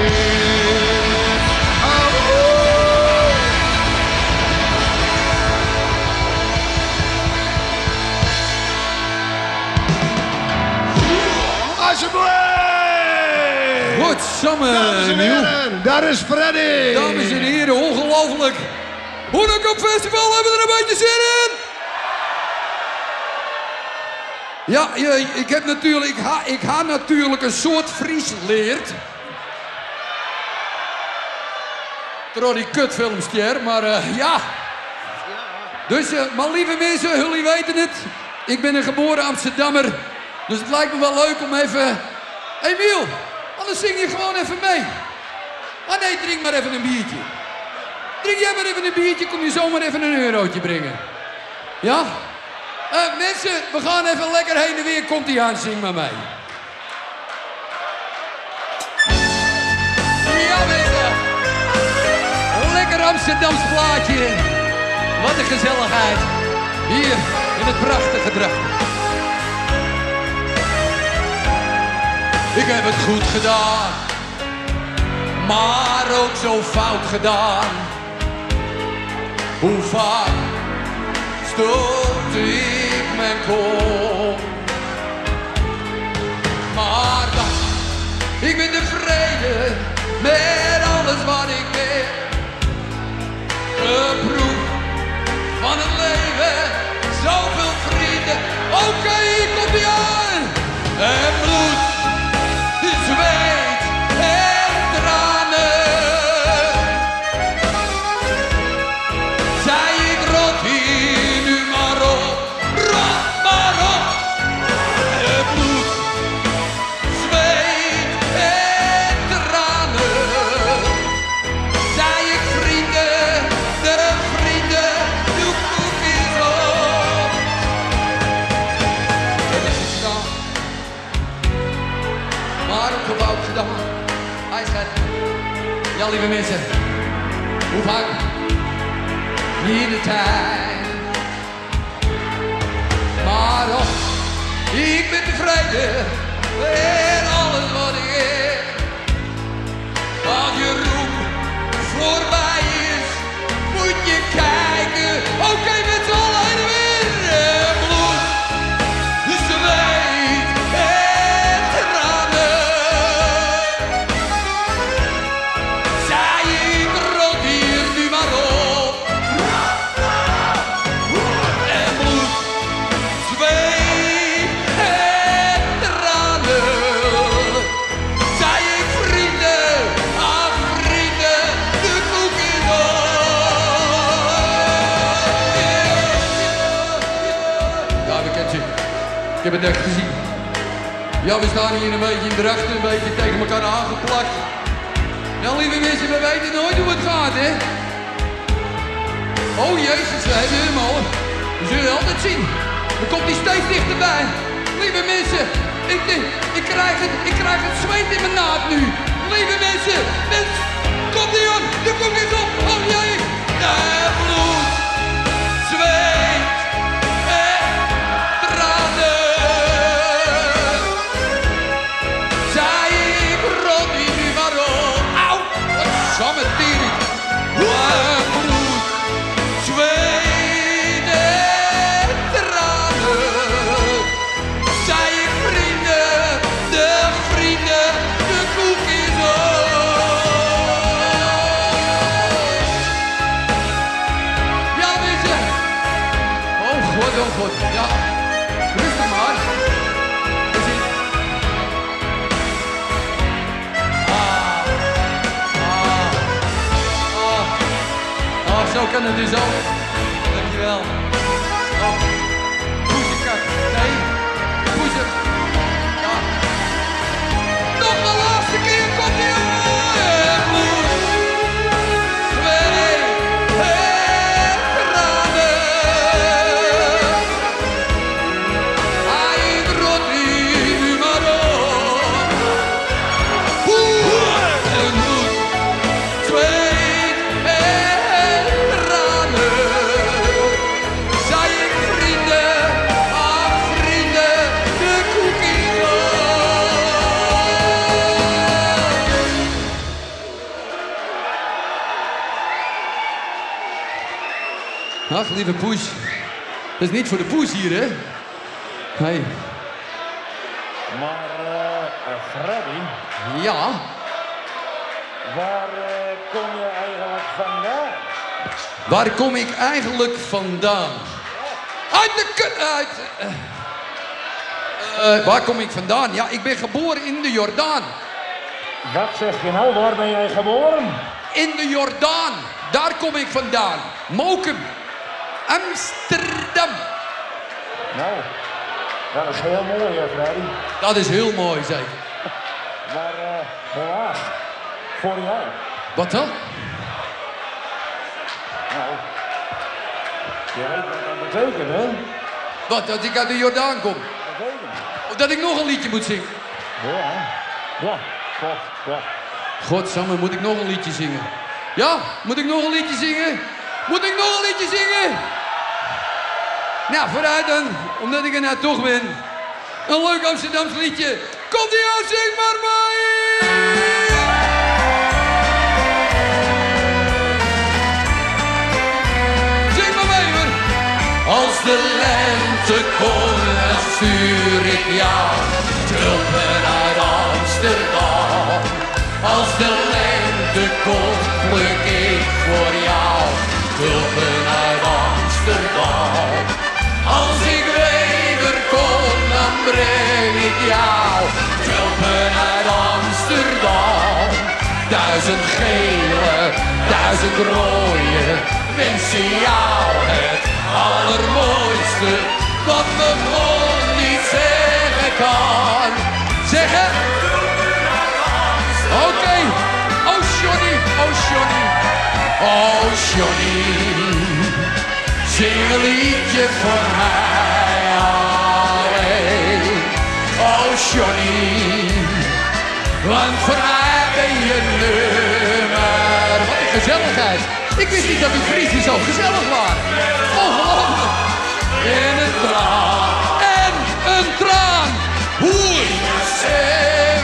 Goed, samen. Dames en heren, daar is Freddy. Dames en heren, ongelooflijk. Hûnekopfestival, hebben we er een beetje zin in? Ja, ik ha natuurlijk een soort Fries leerd. Door die kutfilmster, maar ja. Dus, maar lieve mensen, jullie weten het. Ik ben een geboren Amsterdammer. Dus het lijkt me wel leuk om even... Emil, anders zing je gewoon even mee. Ah nee, drink maar even een biertje. Drink jij maar even een biertje, kom je zomaar even een eurotje brengen. Ja? Mensen, we gaan even lekker heen en weer. Komt-ie aan, zing maar mee. Ja mensen, lekker Amsterdams plaatje. Wat een gezelligheid. Hier, in het prachtige Drachten. Ik heb het goed gedaan, maar ook zo fout gedaan. Hoe vaak stootte ik mijn kop. Maar dag, ik ben tevreden met alles wat ik deed. De proef van het leven, zoveel vrienden. Oké, hier komt ie aan. En bloed. Zweet en tranen, zei ik rot hier nu maar op, rot maar op. Het bloed, zweet en tranen. wel, lieve mensen. Hoe vaak? Iedere tijd. Maar oh, ik ben tevreden met alles wat ik heb. Als je roep voorbij is, moet je kijken. Oké, met z'n allen en weer. En bloed, de zweet en tranen. Zij, ik rood hier nu maar op. En bloed, zweet en tranen. Zij, ik vrienden, aan vrienden, de koek is op. Ja, we kennen ze. Ik heb het echt gezien. Ja, we staan hier een beetje in Drachten, een beetje tegen elkaar aangeplakt. Nou, lieve mensen, we weten nooit hoe het gaat, hè? Oh jezus, we hebben hem al. We zullen altijd zien. Er komt hij steeds dichterbij. Lieve mensen, ik krijg het zweet in mijn naad nu. Lieve mensen, komt hij op, de koek is op. Oh jee, daar bloed, zweet en tranen. Zij, ik rot die nu maar op. Auw, wat samme tering. Waar bloed, zweet en tranen. Zij, ik vrienden, de koek is op. Ja, mensen. Oh god, ja. Rustig maar. We zien. Zo kan het dus ook. Dankjewel. Oh. Poezenkak. Nee. Poezen. Ja. Nog de laatste keer komt hij op. En bloed, zweet en tranen. Hij rolt hier nu maar op. En bloed, zweet en tranen. Zij, ik vrienden, aan vrienden, de koek is op. Ach, lieve poes. Dat is niet voor de poes hier, hè? Hey. Maar Freddy, Ja, waar kom je eigenlijk vandaan? waar kom ik eigenlijk vandaan? Uit de kut, uit... waar kom ik vandaan? Ja, ik ben geboren in de Jordaan. Wat zeg je nou? Waar ben jij geboren? In de Jordaan, daar kom ik vandaan. Mokum, Amsterdam. Nou, dat is heel mooi, hè, Freddy. Dat is heel mooi, zeker. Maar helaas, voor jou. Wat dan? Nou, je weet wat dat betekent, hè? Wat, dat ik uit de Jordaan kom? Dat betekent. Of dat ik nog een liedje moet zingen? Ja, klopt, ja. Godsamme, moet ik nog een liedje zingen? Ja, moet ik nog een liedje zingen? Moet ik nog een liedje zingen? Nou, vooruit dan, omdat ik er nou toch ben. Een leuk Amsterdams liedje. Komt ie aan, zing maar mee! Zing maar mee, hoor! Als de lente komt, dan stuur ik jou tulpen uit Amsterdam. Als de lente komt, pluk ik voor jou tulpen uit Amsterdam. Als ik wederkom, dan breng ik jou tulpen uit Amsterdam. Duizend gele, duizend rode, wensen jou het allermooiste wat mijn mond niet zeggen kan. Zeggen? Oké, oh Johnny, oh Johnny, oh Johnny, zing een liedje voor mij alleen. Oh Johnny, want voor mij ben je nummer. gezelligheid. Ik wist niet dat die Friesen zo gezellig waren. Ongelooflijk. En een traan. En een traan. Hoer. En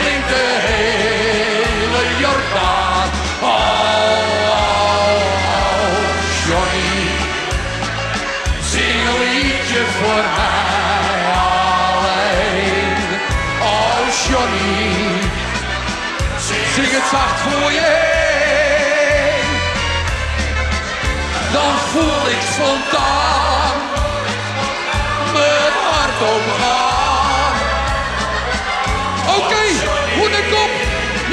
klinkt de hele Jordaan. Oh, oh, Johnny. Zing een liedje voor mij alleen. Oh, Johnny. Zing het zacht voor je. Dan voel ik spontaan mijn hart opgaan. Oké, Hûnekop.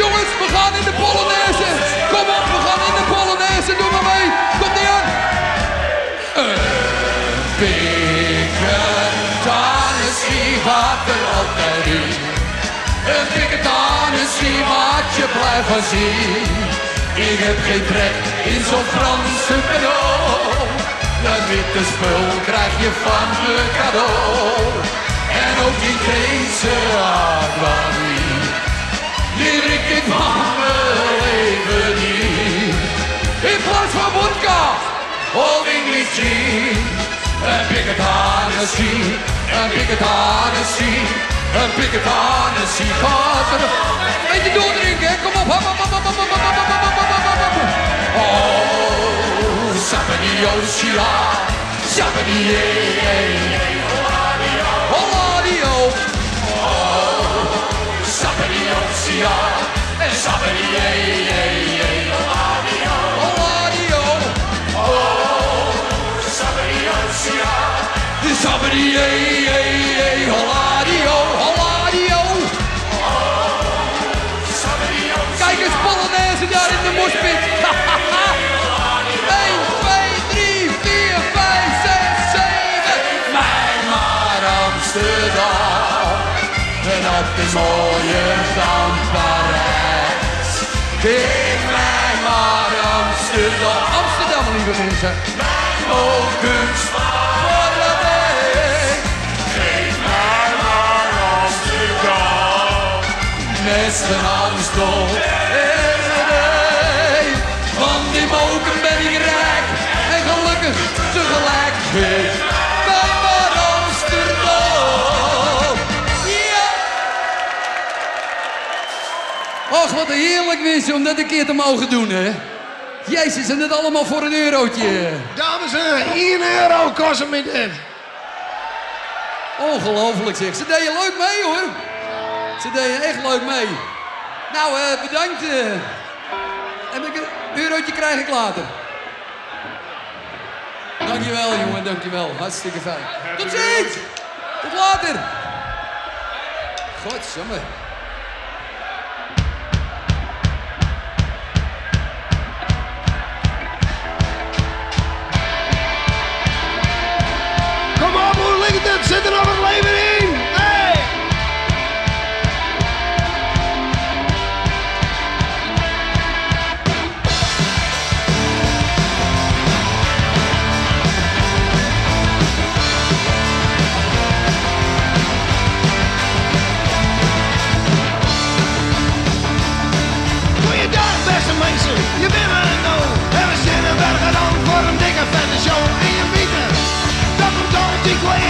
Jongens, we gaan in de Polonaise. Kom op, we gaan in de Polonaise. Doe maar mee. Kom niet aan. Een pikkentanus, die gaat er altijd in. Een pikkentanus, die maakt je blij van zien. Ik heb geen trek in zo'n Franse cadeau. Dat witte spul krijg je van me cadeau. En ook die Deense aquavie, die drink ik van mijn leven niet. In plaats van vodka, Old English Tea. Een picket Hennessy, een picket Hennessy, een picket Hennessy gaat er. Beetje doordrinken, hè? Kom op, hop, hop, hop, hop, hop, hop, hop. Oh, Sapani Oshira, Sapani Oladio. Oh, Sapani Oshira, Sapani Oladio. Oh, Sapani Oshira, Sapani Oladio. Oladio. Oh, Sapani Oshira. Kijk eens, Polonaise daar in de mospit. Het is mooier dan Parijs. Geef mij maar Amsterdam. Amsterdam, lieve mensen. Mijn Mokums voor de weg. Geef mij maar Amsterdam. Nes van Amstel. Van die Mokum ben ik rijk. En gelukkig tegelijk. Geef mij maar Amsterdam. Ach, wat een heerlijk wist om dat een keer te mogen doen, hè? Jezus, en dit allemaal voor €1. Dames en heren, €1 kost hem in dit. Ongelooflijk, zeg. Ze deden leuk mee, hoor. Ze deden echt leuk mee. Nou, bedankt. Een eurotje krijg ik later. Dankjewel, jongen, dankjewel. Hartstikke fijn. Tot ziens! Tot later! Godsamme. Zit er nog het leven in? Hey! Goeiedag beste mensen, je bent maar een dood. Er is in een berg gedaan voor een dikke vette show. En je weet het, dat komt ooit niet weer.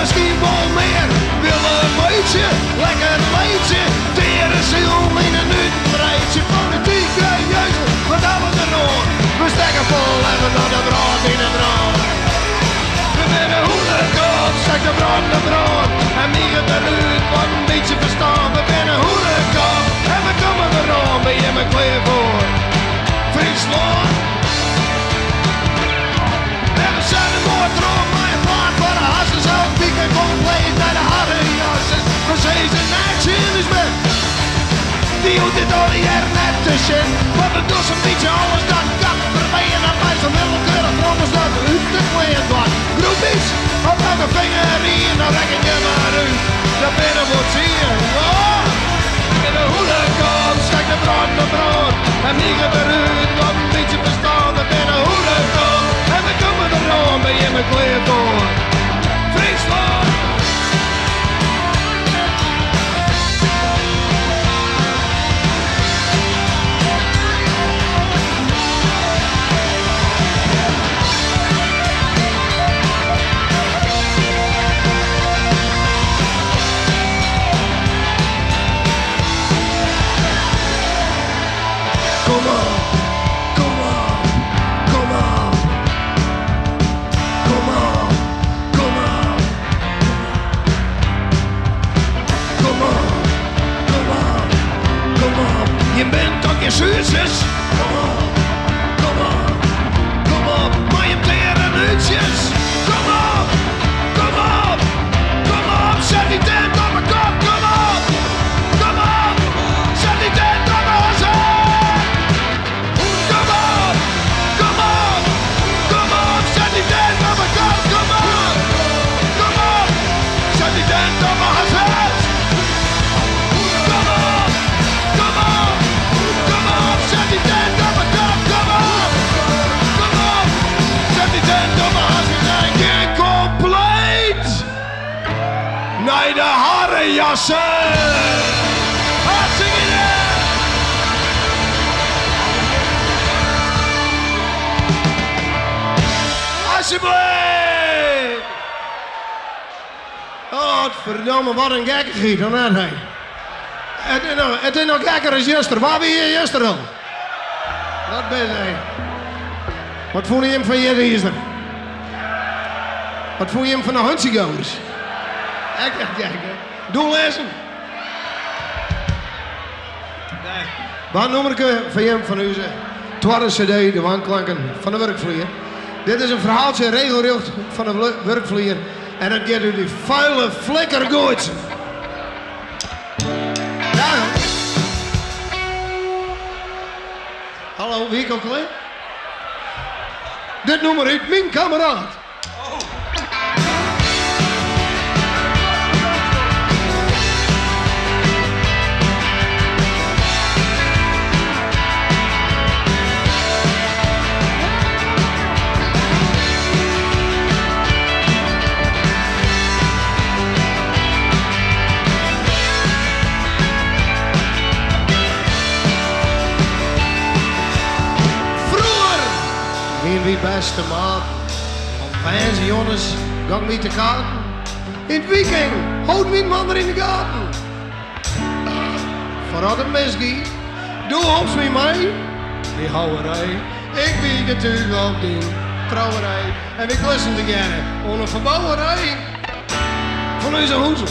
Misschien wel meer, wil een meidje, lekker meidje, tere ziel, in een uitenbreidje, politieke jeugd, wat hebben we er nog? We steken vol even naar de brand, in de brand. We willen Hûnekop, stek de brand, en wie gaat eruit, wat een beetje verstaan. We willen Hûnekop, en we komen erom, ben je me kleer voor? Fryslân. En we zijn er mooi trom, mijn plaat voor de hassen zo. Compleet naar de harde jassen, maar ze is een nachtje in de zmen. Die hoeft dit al hier net tussen. Want het doet zo'n beetje alles dat kan. Waarbij je naar mij zo'n willekeurig trommels dat uit de kleed was. Groet is, op elke vinger hier, dan rek ik je maar uit. Dat binnen wordt zien, oh! In de Hûnekop, stek de brand, en die gebeurt wat een beetje bestaan. Dat binnen Hûnekop, en we komen er aan bij je mijn kleed door. Friesland. Het is nog gekker als juster. Waar ben je juster dan? Dat ben je. Wat voel je hem van je juster? Wat voel je hem van de Hunsigoers? Doe lessen. Nee. Wat noem ik van hem van u? Twarde cd, de wanklanken van de werkvloer. Dit is een verhaaltje regelrecht van de werkvloer. En dat geeft u die vuile flikker goed. Hallo, wie komt er? Dit nummer heet Mijn Kameraad. Oh. Wie beste maat, van fans jongens, gang niet te gaan. In het weekend, houd mijn man er in de gaten. Voordat het misgaat, doe ons met mij. Die houwerij, ik bied het u op die trouwerij. En ik lust hem te gerne, onder verbouwerij. Van onze hoezel.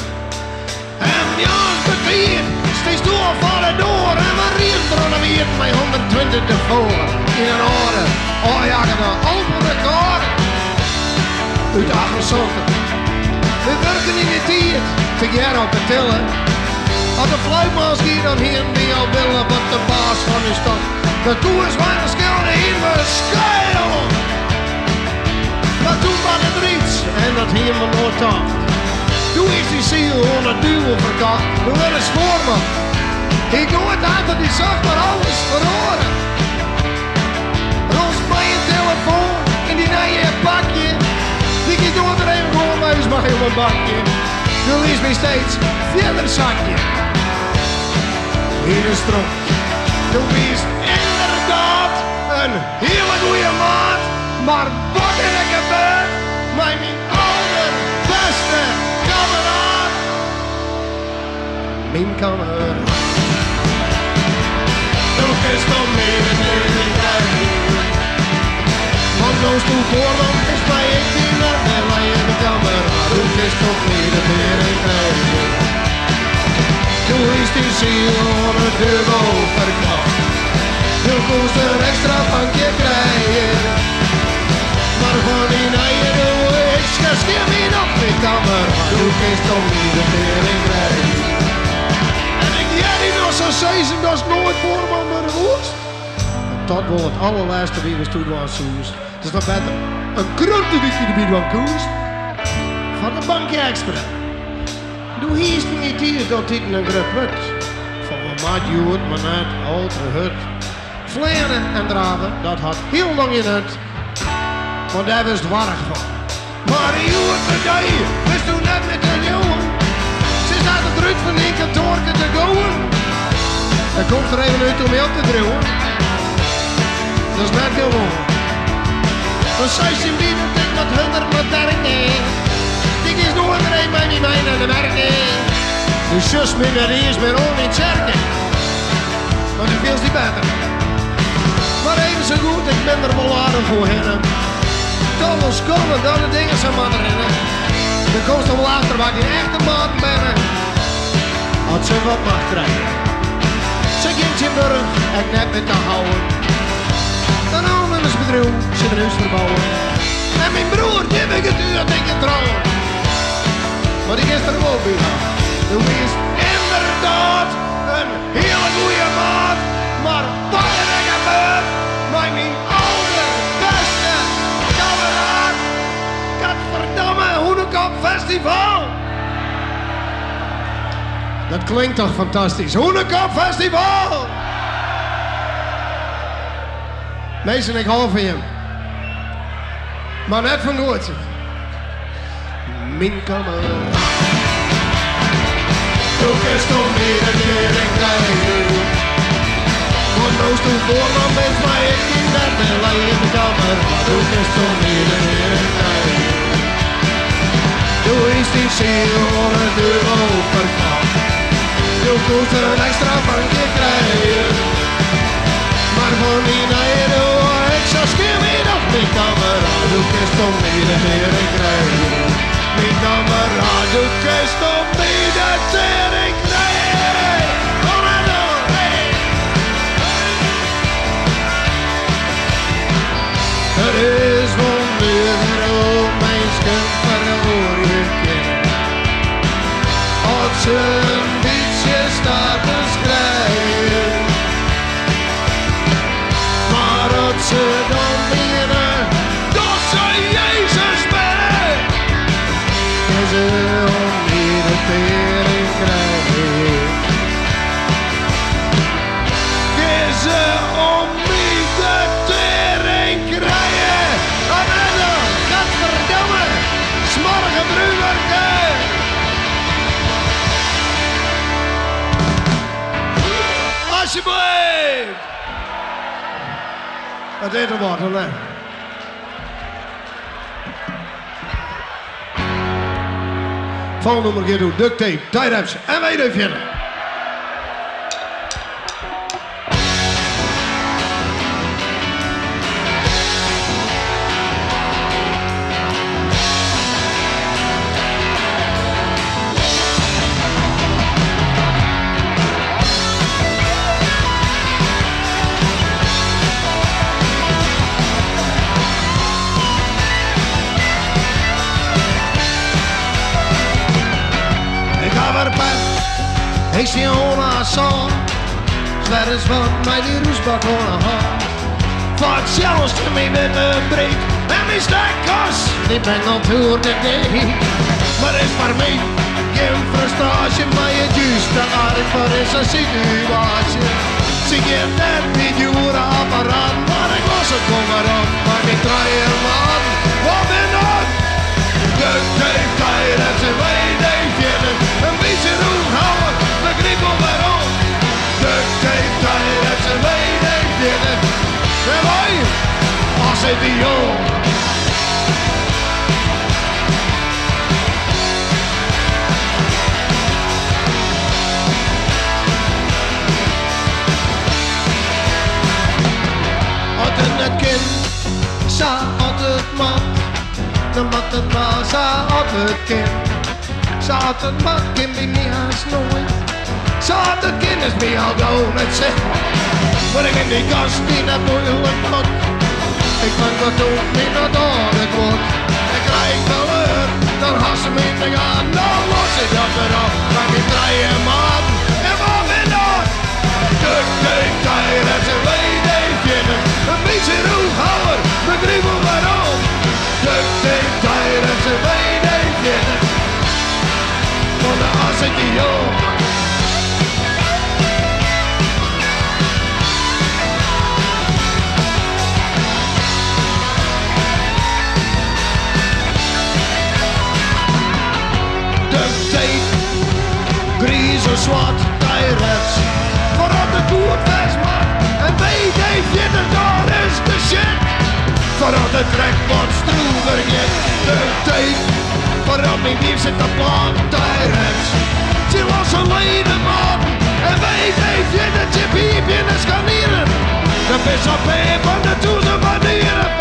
En Jan Petier, steeds door, vallen door. En we riepen weer met 120 ervoor in een orde. Oh ja, ik heb een open record. Uit Agersonken. We werken in het hier, te gern op het tillen. Als de fluitmaas hier dan hier niet al willen, wat de baas van u stad. De toers waren de schilder hier verschil. Dat doet maar het riets en dat hier maar nooit af. Doe is die ziel onder duwen verkakt. Doe wel eens voor me. Ik doe het uit dat die zag maar alles verhoren. In die nije pakje. Die kies door er even gewoon muis mag op een bakje. Nu is mij steeds verder zakje. Hier is strop. Nu is inderdaad een hele goede maat. Maar wat er gebeurt met mijn allerbeste kameraad. Mijn kameraad. Nu is dan meer. Want zo'n stoel voor dan is bij ik die naar mij in de kamer. Toen is toch niet het weer een kruisje. Toen is die ziel onder het dubbel verkracht. Nu moest een extra bankje krijgen. Maar van die naaien doe ik scherm in op de kamer. Toen is toch niet het weer een kruisje. En ik jij die nog zo'n zezen, dat is nooit voor me maar woest. Dat wordt het allerlaatste weer eens toen was Soest. Het is nog beter een grote wichtje gebied van Koest. Van de bankje extra. Doe hier niet hier dat dit een grip hut. Van een maatjoerd, maar net altere hut. Vleren en draven, dat had heel lang in het. Want daar was het warrig van. Maar die joerd partij, was toen net met een jongen. Ze staat het ruit van die kantoorke te gooien. Hij komt er even uit om je op te drillen. Dat is net gewoon. Een seizoen biedt het ik met 100 met derken. Dit is nooit er een bij die mij naar de werken. De zus met de reis met al niet zerken. Maar de veel is niet beter. mannen voor hen. Kogels komen, dat de dingen zijn mannen rennen. Dan komt er wel achter waar die echte man benen. Had ze wat macht krijgen. Ze kind in burg en net met te houden. Dan houden is bedreeuw, ze druist te bouwen. En mijn broer, die heb ik het uur tegen trouwen. Maar die is er wel bij. De wie is inderdaad een hele goeie maat. Maar wat er gebeurt, maakt niet Hûnekopfestival! Dat klinkt toch fantastisch. Hûnekopfestival! Mensen, ik hou van je. Maar net van Goortje. Min kamer. Toen kerst om iedere keer ik naar je toe. Want roos toen voor me met mij ik ging net in mijn kamer. Toen kerst om iedere keer ik naar je toe. Du is die ziel worden de overkant. Je kost een extra bankje krijgen. Maar van die nijde hoor ik zo schim in op mijn kameraad. Du kist om iedere heren krijgen. Mijn kameraad, du kist om iedere heren krijgen. Het is wonder hoe mijn schim. Als een liedje staat te schrijven, maar dat ze dan leren, dat ze Jezus bent. En ze om iedere tering krijgen. En ze om iedere tering krijgen. En dan gaat verdomme, smorgen bruwerken. Alsjeblieft! Dat deed er wat, hè? Volgende nummer Geto, duct tape, tie-ups en wij doen verder. Ik zie Jonas zon, zwervers van mij die roesbak horen hand. Vaak zelfs te mee met een breek en mijn stekkers, die ben natuurlijk de ding. Maar is voor mij geen frustratie, maar het juiste aard voor deze situatie. Ze geeft net niet jure apparaat, maar ik was het konger op, maar ik draai er man. Wat ben ik? De geeft tijd en ze weet niet verder, een beetje roem houden. Griepel waarom? De geeft tijd dat ze mij niet willen. En wij als idioot. Altijd het kind, Sa altijd man. De mat het was, Sa altijd kind. Sa altijd man, kind ben niet haast nooit. Zat de kinders mee al gauw met zich. Maar ik in die kast die dat moeilijk mat. Ik vind dat ook niet dat het wordt. Ik krijg wel uur, dan had ze mee te gaan. Dan was ik dat erop, maar die draaien man. En wat ben dat? Kijk, tijd en ze weet niet vinden. Een beetje roep houden, begrijp me waarom. Kijk, tijd en ze weet niet vinden. Van de as ik die joh. Gries en zwart, tijrets. Voordat het goed was, man. En weet even, daar is de shit. Voordat het trek wat stroever je. De tape, voordat mijn lief zit op man, tijrets. Ze was alleen een man. En weet even, dat je piepje in de scharnieren. De vis op even, de toezen van de heren.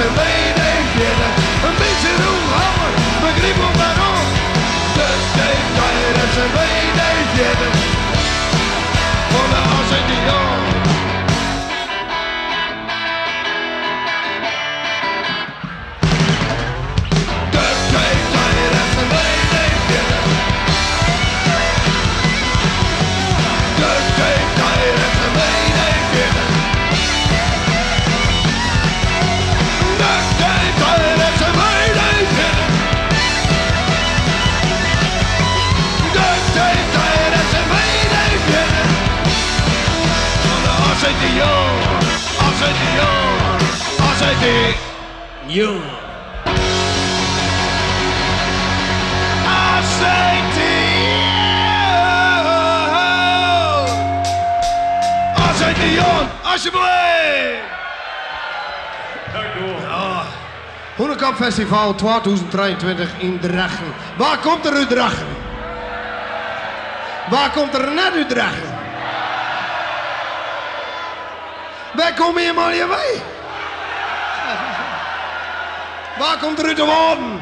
zijn benen vinden. Een beetje roe houden, begrijp me waarom. De tegenpartij en zijn benen vinden. Voor de as in die oor. De tegenpartij en zijn benen vinden. De tegenpartij en zijn benen vinden. Alsjeblieft! Dank u wel. Hûnekopfestival 2023 in Drachten. Waar komt er uit Drachten? Waar komt er net uit Drachten? Waar kom je maar hier bij? Waar komt er uit de woorden?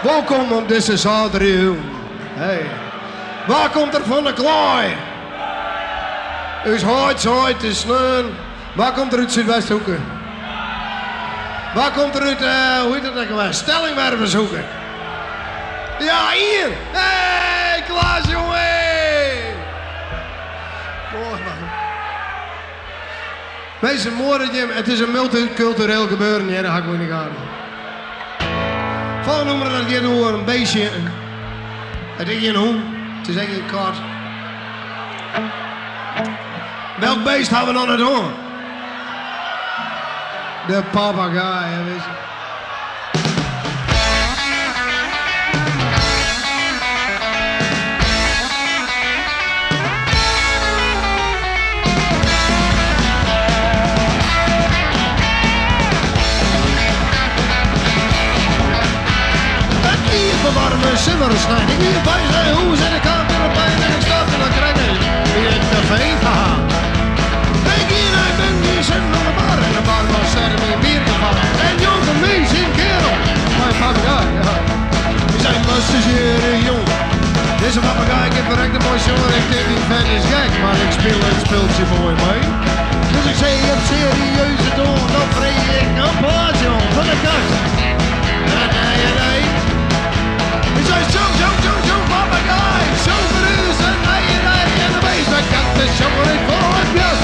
Welkom op deze zaterdag. Hey. Waar komt er van de klooi? Us hard te sneun. Waar komt er uit Zuidwesthoeken? Waar komt er uit, hoe heet dat ook alweer? Stellingwervershoeken. Ja, hier! Hey, Klaas jongen! Mooi man. Mensen, morgen Jim, het is een multicultureel gebeuren, ja, daar ga ik me niet aan. Volgende nummer dat je hoort, een beestje. Het is geen hoen, het is eigenlijk een kaart. Welk beest hebben we dan het hoor? De papegaai, ja, weet je. Het hier verwarmen, zimmeren snijden. Ik hier bij zijn hoes en ik haal weer op mijn en ik stap en dan krijg ik weer te veel gehaald. En de bar was er weer bier gevallen. En jongen, mees in kerel. Mijn papegaai, ja. Die zijn lustig hier, jong. Deze papegaai, ik heb verrekt een mooi jongen. Ik denk die fan is gek, maar ik speel het speeltje mooi mee. Dus ik zei, je hebt serieuze toon. Dan vreeg ik een plaats, jong, van de kast. Nee, nee, nee. Die zei, zo, zo, zo, zo, papegaai. Zo verhuis, en nee, nee. En de meest bekende jongen, ik vol het best.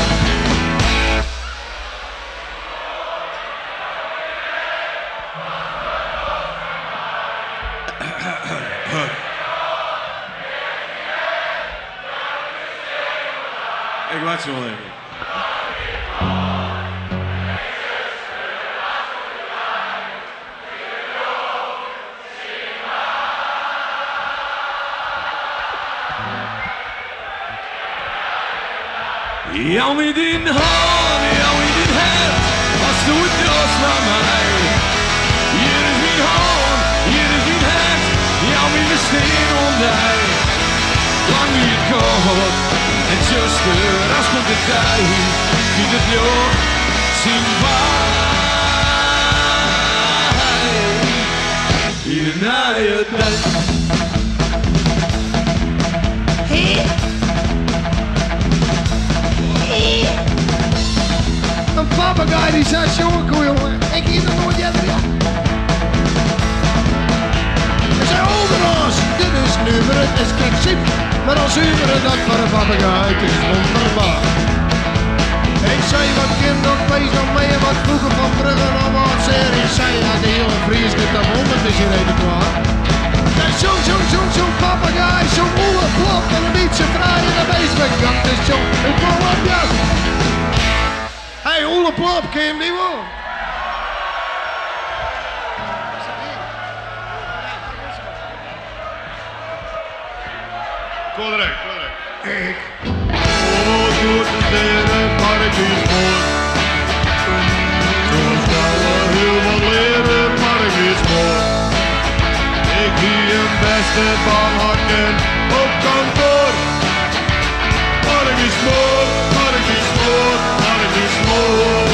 Ik wacht zo even. Jou met den hand, jou met den hand, als du das war mein. Hier is mijn hand, hier is mijn hand, jou met de steen onder. Lang hier koud. En just de rast van de tijd die het jaar zien wij hier na je tijd. Een papegaai die zei, jongen, ik hier nog nooit jij erin. Ze zijn onder ons, dit is nummer, het is kijk ziek. Maar als u maar een dag voor een papegaai, het is wonderbaar. Ik zei wat kind op wees nog mee en wat vroeger van Bruggen aan wat zeer. Ik zei dat de hele Fries dit dan honderd is hier even klaar. En zo'n, zo'n, zo'n, zo'n papegaai, zo'n moele plop en een beetje vrij in de beest bekant is zo'n, ik wil op jou. Hey, oele plop, ken je hem niet wel? Kolderijk, Kolderijk. Ik. Oh, doet het leren, maar ik is mooi. Zoals kan wel heel wat leren, maar ik is mooi. Ik die een beste baan hakken op kantoor. Maar ik is mooi, maar ik is mooi, maar ik is mooi.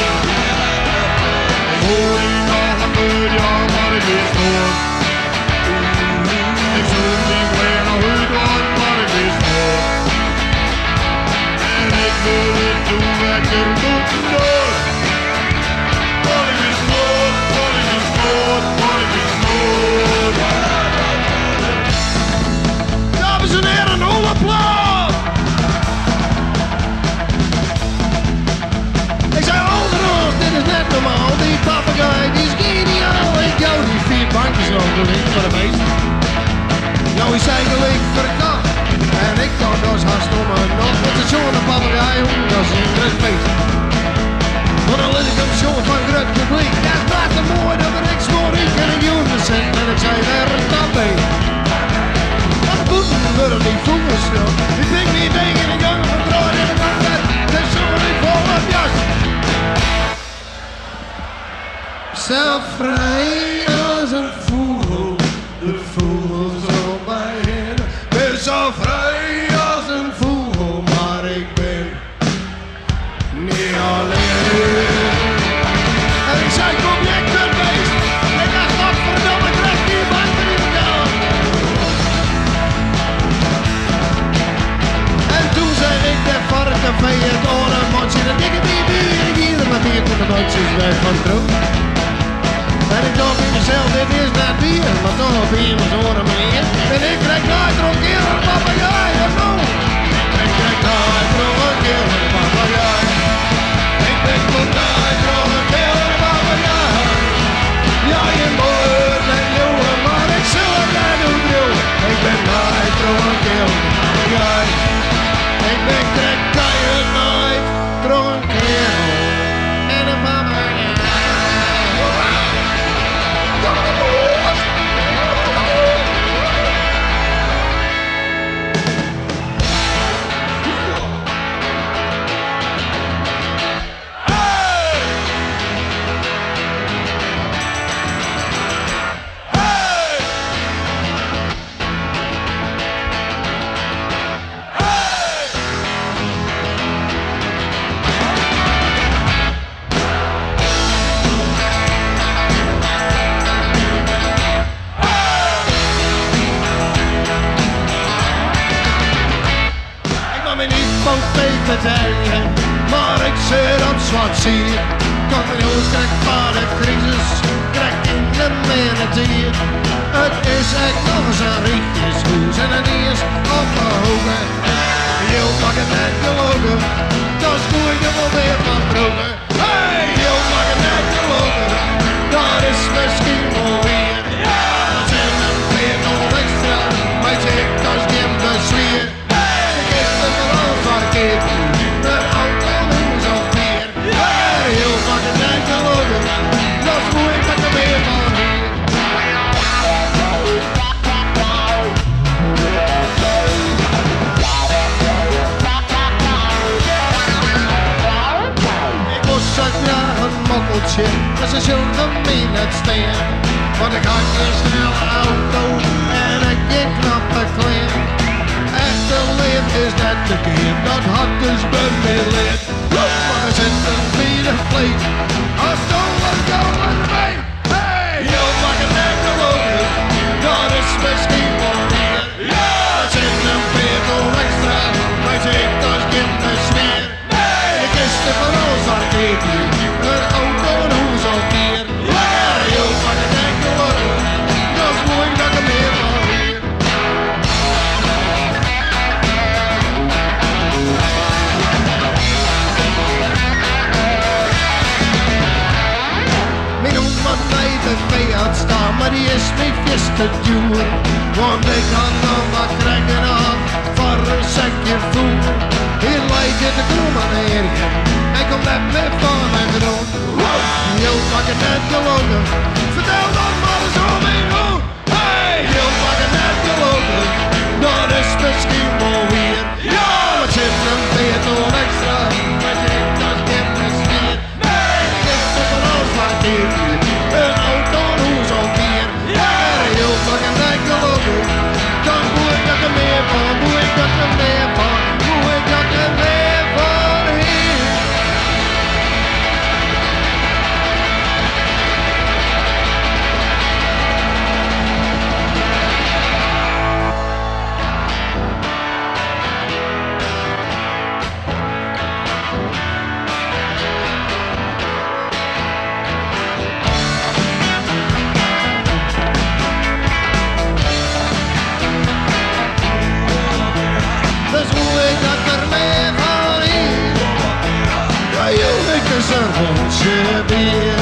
je weer.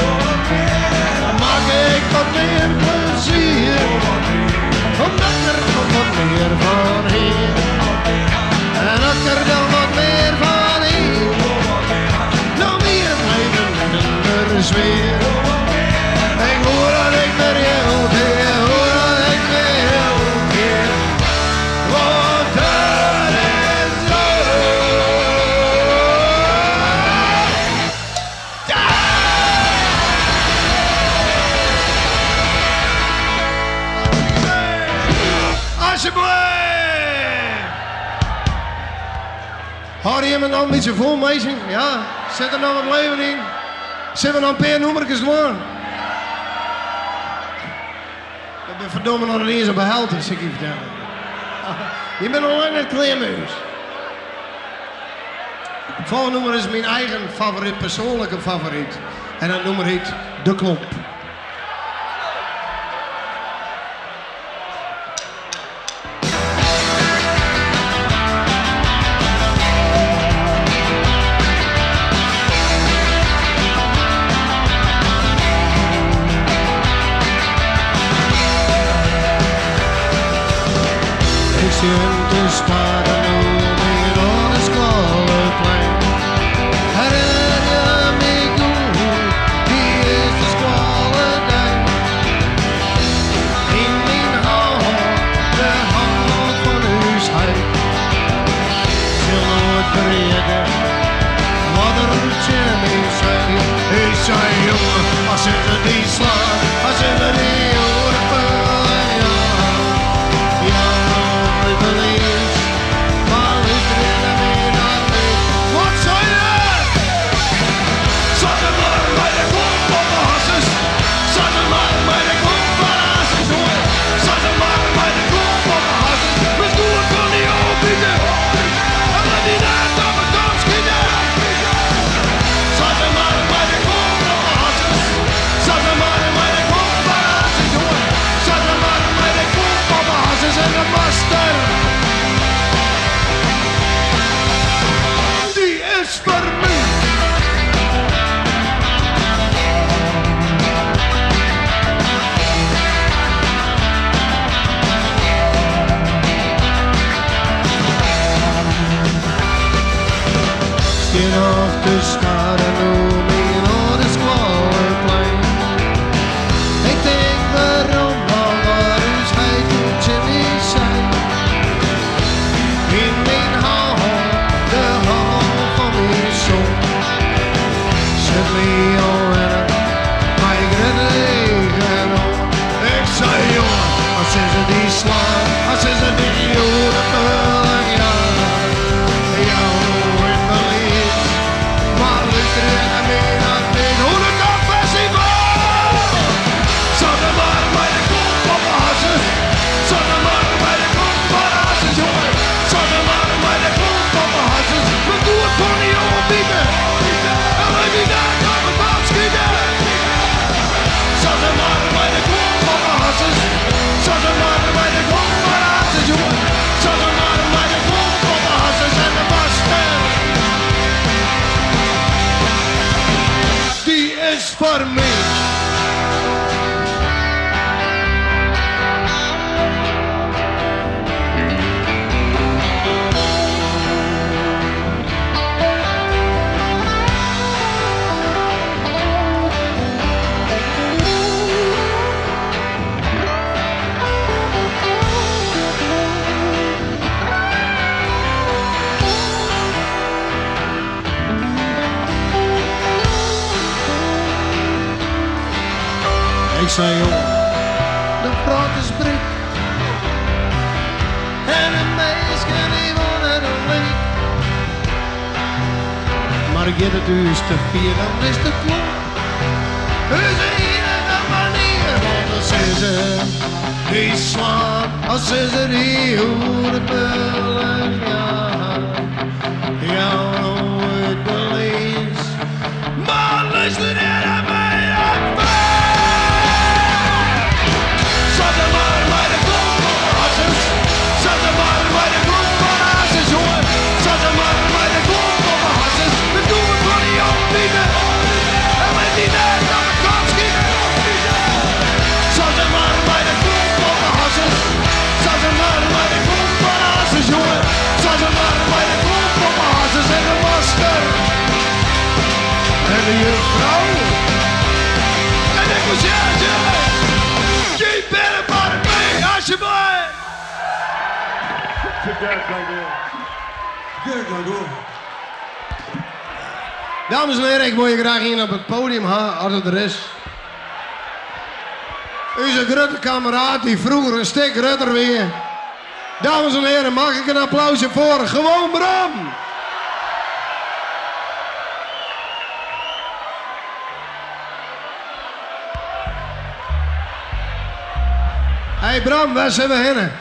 Dan maak ik wat meer plezier, omdat er nog wat meer van hier. En als er dan wat meer van hier, dan weer blijven kinderen zweer. Ik hoor dat ik weer heel veel, hoor dat ik weer heel veel. Want dat is leuk. Ja! Alsjeblieft! Houd je me nou een beetje vol, meisje? Ja, zet er nou wat leven in. Zet we nou een paar nummertjes lang. Verdomme nog niet eens op behaald is, ik je vertellen. Je bent al lang het kleermuis. Het volgende nummer is mijn eigen favoriet, persoonlijke favoriet. En dat nummer heet De Klomp. Zat er maar bij de klomp op mijn hasses, we doen het voor die jonge pieten. Dirk gaat door. Dirk gaat door. Dames en heren, ik wil je graag hier op het podium halen als het er is. Onze grote kameraad die vroeger een stuk rutter weer. Dames en heren, mag ik een applausje voor gewoon Bram? Hey Bram, waar zijn we heen?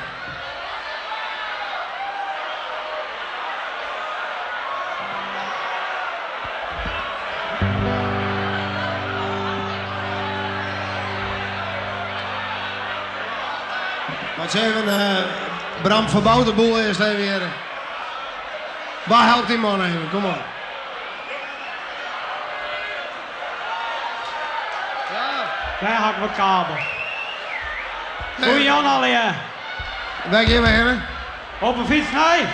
Wat zeggen Bram Verbouw de boel eerst even hier. Waar helpt die man even? Kom op. Ja. Daar hakken we kabel. Goeie Jan alweer. Dank je wel. Op een fiets, nee.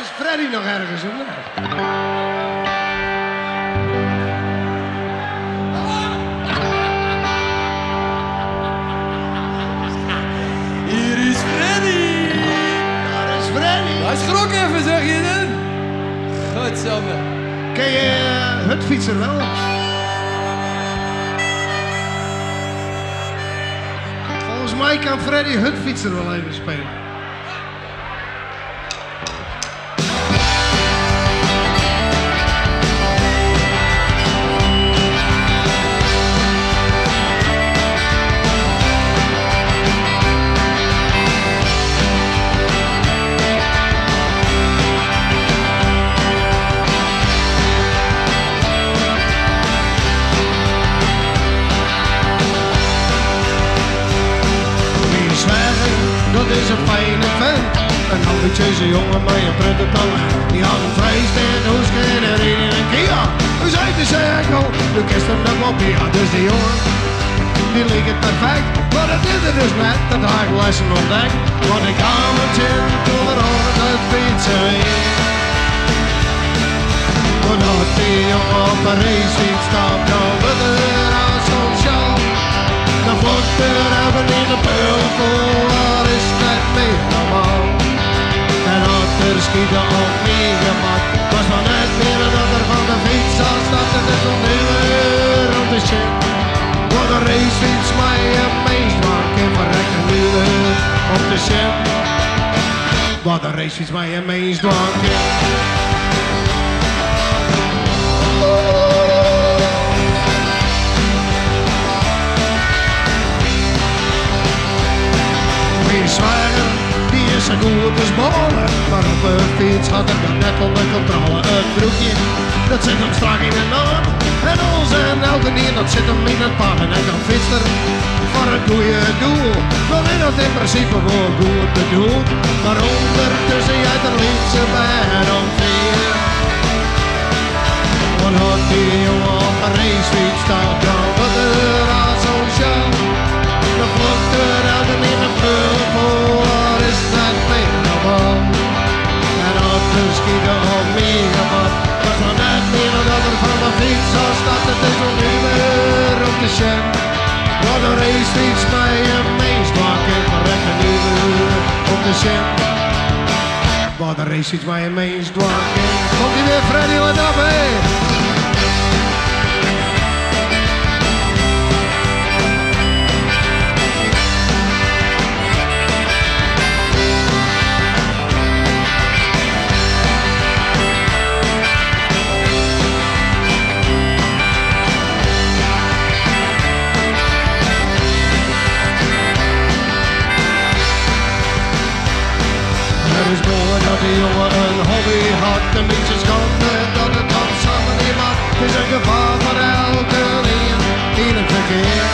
Is Freddy nog ergens? Of niet? Hier is Freddy! Daar is Freddy! Hij schrok even, zeg je dan? Goed zo. Ken je het fietser wel? Volgens mij kan Freddy het fietser wel even spelen. is een jongen met een prutte tong. Die had een vreest en hoeske en een riet in een Kia. Dus uit de cirkel, nu kist hem de moppie. Ja, dus die jongen, die leek het perfect. Maar het is er dus net, dat had ik lessen ontdekt. Want ik kwam het in, toen er over de fietsen in. Maar nou het die jongen op een race fiets stapt, nou wordt er aan zo'n show. Dan vlogt er even in de pulkool, daar is net meer normaal. En had er schieten ook niet gemaakt, was nog net meer dat er van de fiets als dat het is om uur om de shit. Voor de racefiets mij een meesmaak in mijn rekken uur op de shit. Voor de racefiets mij een meesmaak in. Mijn zwager, die is zo goed als ballen, maar op een fiets had ik dan net onder controle. Het broekje, dat zit hem strak in de naam. En onze elkenier, dat zit hem in het pad. En ik kan fietsen voor het goede doel. Dan is dat in principe wel goed bedoeld. Maar ondertussen jij er liet ze bij en omgeer. Want had die jongen op een racefiets staat, dan wordt er aan zo'n show. Dan vlogt er elken in een pulpoel, daar is dat meer normaal. En had de schieten al meegemaakt, was nog net meer dat er van de fiets zou staat. Het is nog nu weer op de shen. Wat een racefiets mij een meesmaak in de rekken uur op de shen. Wat een racefiets mij een meesmaak in. Komt ie weer Freddy, let up hé! Het is mooi dat die jongen een hobby had. Een beetje schande dat het dan samen niet mag. Het is een gevaar voor elke een in het verkeer.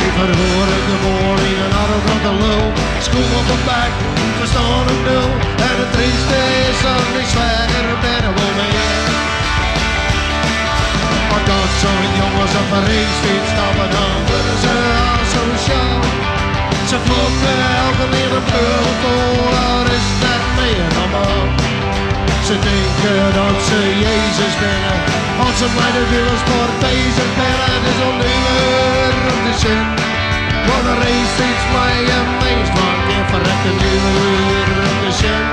Die verhoren gewoon in een arrogante lul. Schoen op de bek, verstaan op nul. En het trieste is dat die zwijger bijna wel meer. Maar dat zo'n jongens op een racefiets stappen, dan worden ze asociaal. Ze vlogen elke in een pulkool, daar is net meer normaal. Ze denken dat ze Jezus binnen, als ze bij de wielersport bezig binnen. Het is al nu weer op de zin, want de race fiets mij en meest maakt in verrekte duur op de zin.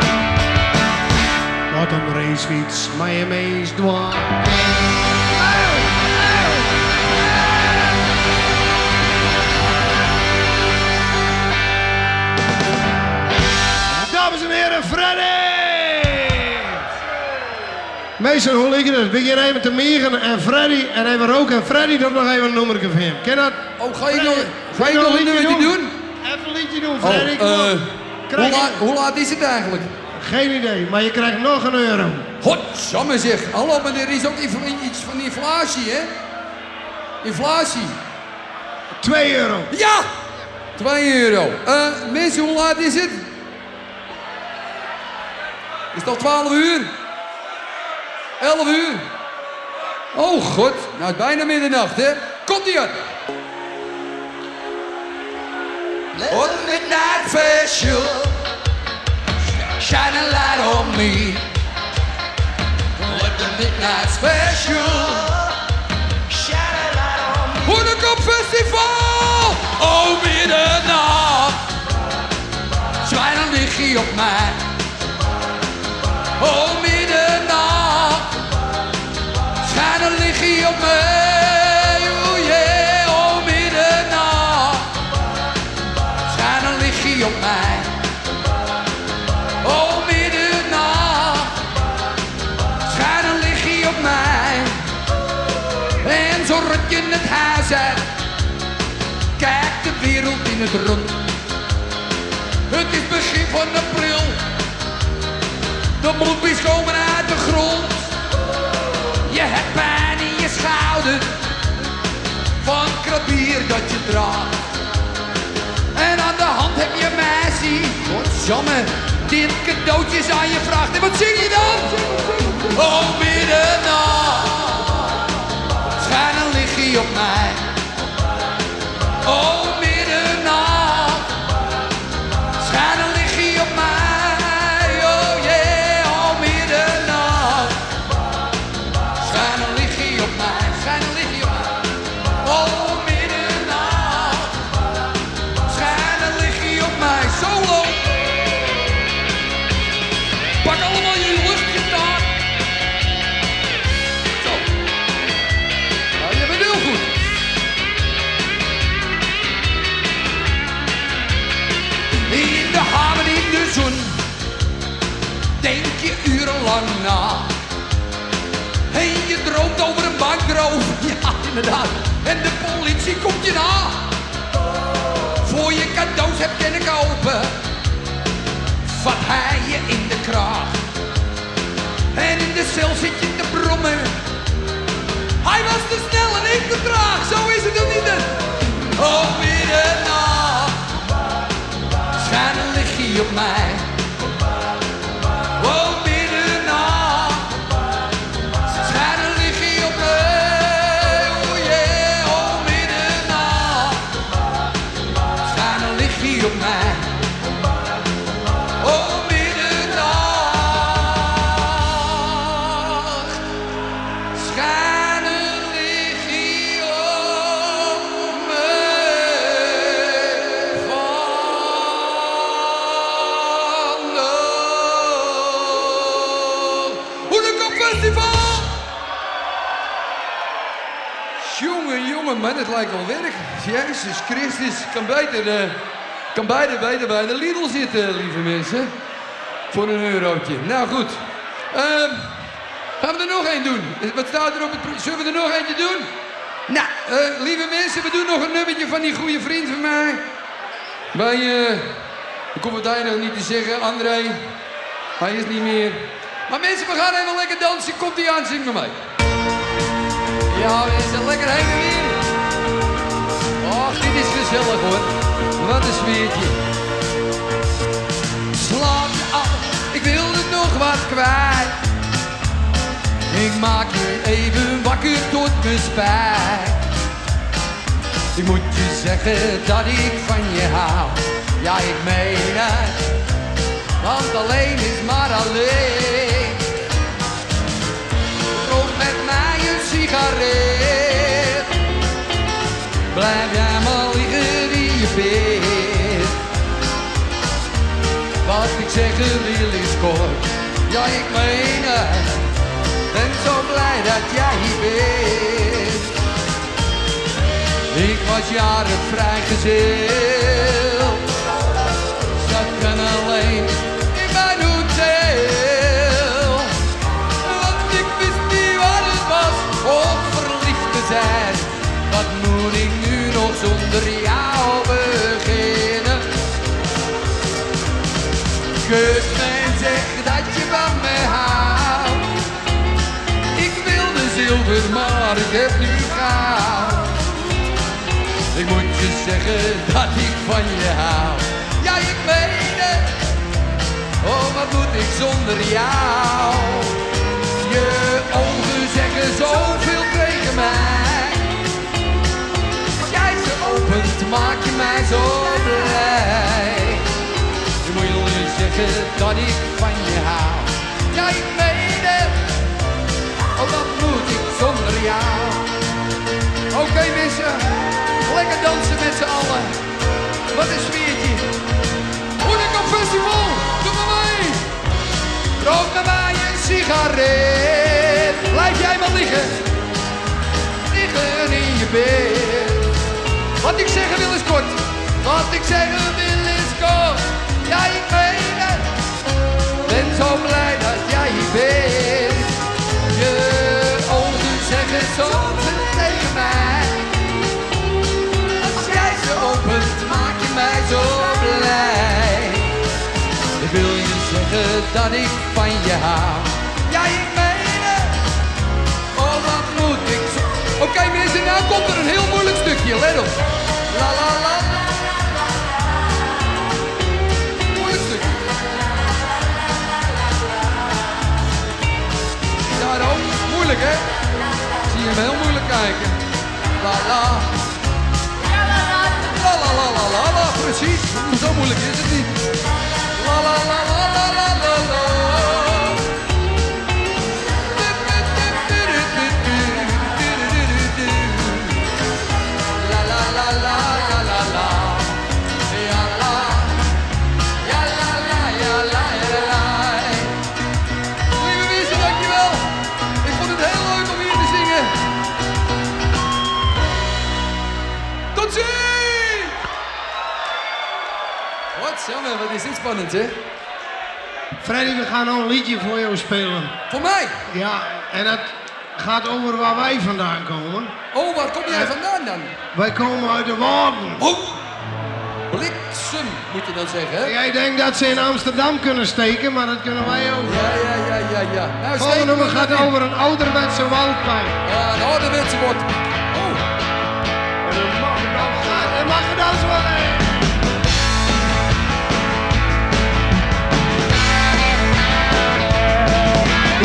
Wat een racefiets mij en meest maakt in. Meester, hoe liggen het? Begin even te mieren en Freddy en even roken. En Freddy doet nog even een nummerke van hem. Ken dat? Oh, ga je nog een nummertje doen? Even een liedje doen, Freddy. Hoe laat is het eigenlijk? Geen idee, maar je krijgt nog €1. Godsamme zeg. Hallo, maar er is ook iets van inflatie, hè? Inflatie. €2. Ja! €2. Mensen, hoe laat is het? Is het al 12 uur? 11 uur? Oh god, nou het is bijna middernacht hè. Komt-ie aan! Let the midnight special shine a light on me. Let the midnight special shine a light on me. Hûnekopfestival! Oh middernacht! Schijn een lichtje op mij. Oh middernacht, schijn een lichtje op mij, oh yeah. Oh middernacht, schijn een lichtje op mij. Oh middernacht, schijn een lichtje op mij. En zo ruk je het huis uit, kijk de wereld in het rond. Het is begin van april. De moedbies komen uit de grond. Je hebt pijn in je schouder van krabier dat je draagt. En aan de hand heb je mij zien. jammer. Dit cadeautjes aan je vraagt. En wat zing je dan? Oh, middernacht. Schijn een lichtje op mij. Oh, middernacht. Schijn een lichtje op mij. Oh, yeah. Oh, middernacht. Schijn een lichtje op mij. Schijn een lichtje op mij. Oh, middernacht. Schijn een lichtje op mij. Solo. Pak allemaal jullie luchtgitaar. Zo. Nou, je bent heel goed. In de haven in de zon. Denk je urenlang na. Hé, je droomt over een bankroof. Ja, inderdaad. En de politie komt je na. Voor je cadeaus hebt kunnen kopen. Vat hij je in de kraag. En in de cel zit je te brommen. Hij was te snel en ik te traag. Zo is het of niet? Oh, middernacht. Schijn een lichtje op mij. Oh, middernacht. Schijn een lichtje op mij. Oh, yeah. Oh, middernacht. Schijn een lichtje op mij. Oh, middernacht. Schijn een lichtje op me van de Hûnekopfestival. Jongen, jongen, man, het lijkt wel werk. Jezus Christus, kan beide weten bij de Lidl zitten, lieve mensen. Voor een eurotje. Nou goed. Gaan we er nog één doen? Wat staat er op het... Zullen we er nog eentje doen? Nou, lieve mensen, we doen nog een nummertje van die goede vriend van mij. Bij... ik hoef het eigenlijk niet te zeggen, André. Hij is niet meer. Maar mensen, we gaan even lekker dansen. Komt die aan, zing maar mee. Ja, is dat lekker heen en weer? Och, dit is gezellig hoor. Wat een sfeertje. Slaan af, ik wilde nog wat kwijt. Ik maak je even wakker tot mijn spijt. Ik moet je zeggen dat ik van je hou. Ja, ik meen het. Want alleen is maar alleen. Rook met mij een sigaret. Blijf jij maar liggen in je bed. Wat ik zeggen wil is kort, ja ik meen het. Ben zo blij dat jij hier bent. Ik was jaren vrijgezel. Zat kan alleen in mijn hotel. Want ik wist niet wat het was om verliefd te zijn. Wat moet ik nu nog zonder jou beginnen? Kus me en zeg dat je van me houdt. Ik wilde zilver, maar ik heb nu goud. Ik moet je zeggen dat ik van je hou. Ja, ik meen het. Oh, wat moet ik zonder jou? Je ogen zeggen zoveel tegen mij. Als jij ze opent, maak je mij zo blij. Dat ik van je hou. Ja, ik meen het. Oh, wat moet ik zonder jou? Oké, mensen. Lekker dansen met z'n allen. Wat een sfeertje. Hûnekopfestival. Doe maar mee. Rook met mij een sigaret. Blijf jij maar liggen. Liggen in je bed. Wat ik zeggen wil is kort. Wat ik zeggen wil is kort. Ja, ik meen het. Ben zo blij dat jij hier bent. Je ogen zeggen zoveel tegen mij. Als jij ze opent, maak je mij zo blij. Ik wil je zeggen dat ik van je hou. Ja, ik meen het. Oh, wat moet ik zo... Oké, mensen, nou komt er een heel moeilijk stukje. Let op. La, la, la. Moeilijk stukje. je hem heel moeilijk kijken. La la. La la la la la la. Precies. Zo moeilijk is het niet. La la la la la la la la. La la la la la la la. Ja la. Ja la la ja la ja la. Lieve mensen, dankjewel. Ik vond het heel leuk om hier te zingen. Tot ziens! Wat jongen, wat is dit spannend, hè? Freddy, we gaan al een liedje voor jou spelen. Voor mij? Ja, en dat gaat over waar wij vandaan komen. Oh, waar kom jij vandaan dan? Wij komen uit de Waarden. Oh, bliksem moet je dan zeggen, hè? Jij denkt dat ze in Amsterdam kunnen steken, maar dat kunnen wij ook. Ja. Nou, het volgende nummer gaat over een ouderwetse waldpijn. Ja, een ouderwetse wordt. Oh. En dan mag je dan gaan, dan mag je dan zwaaien.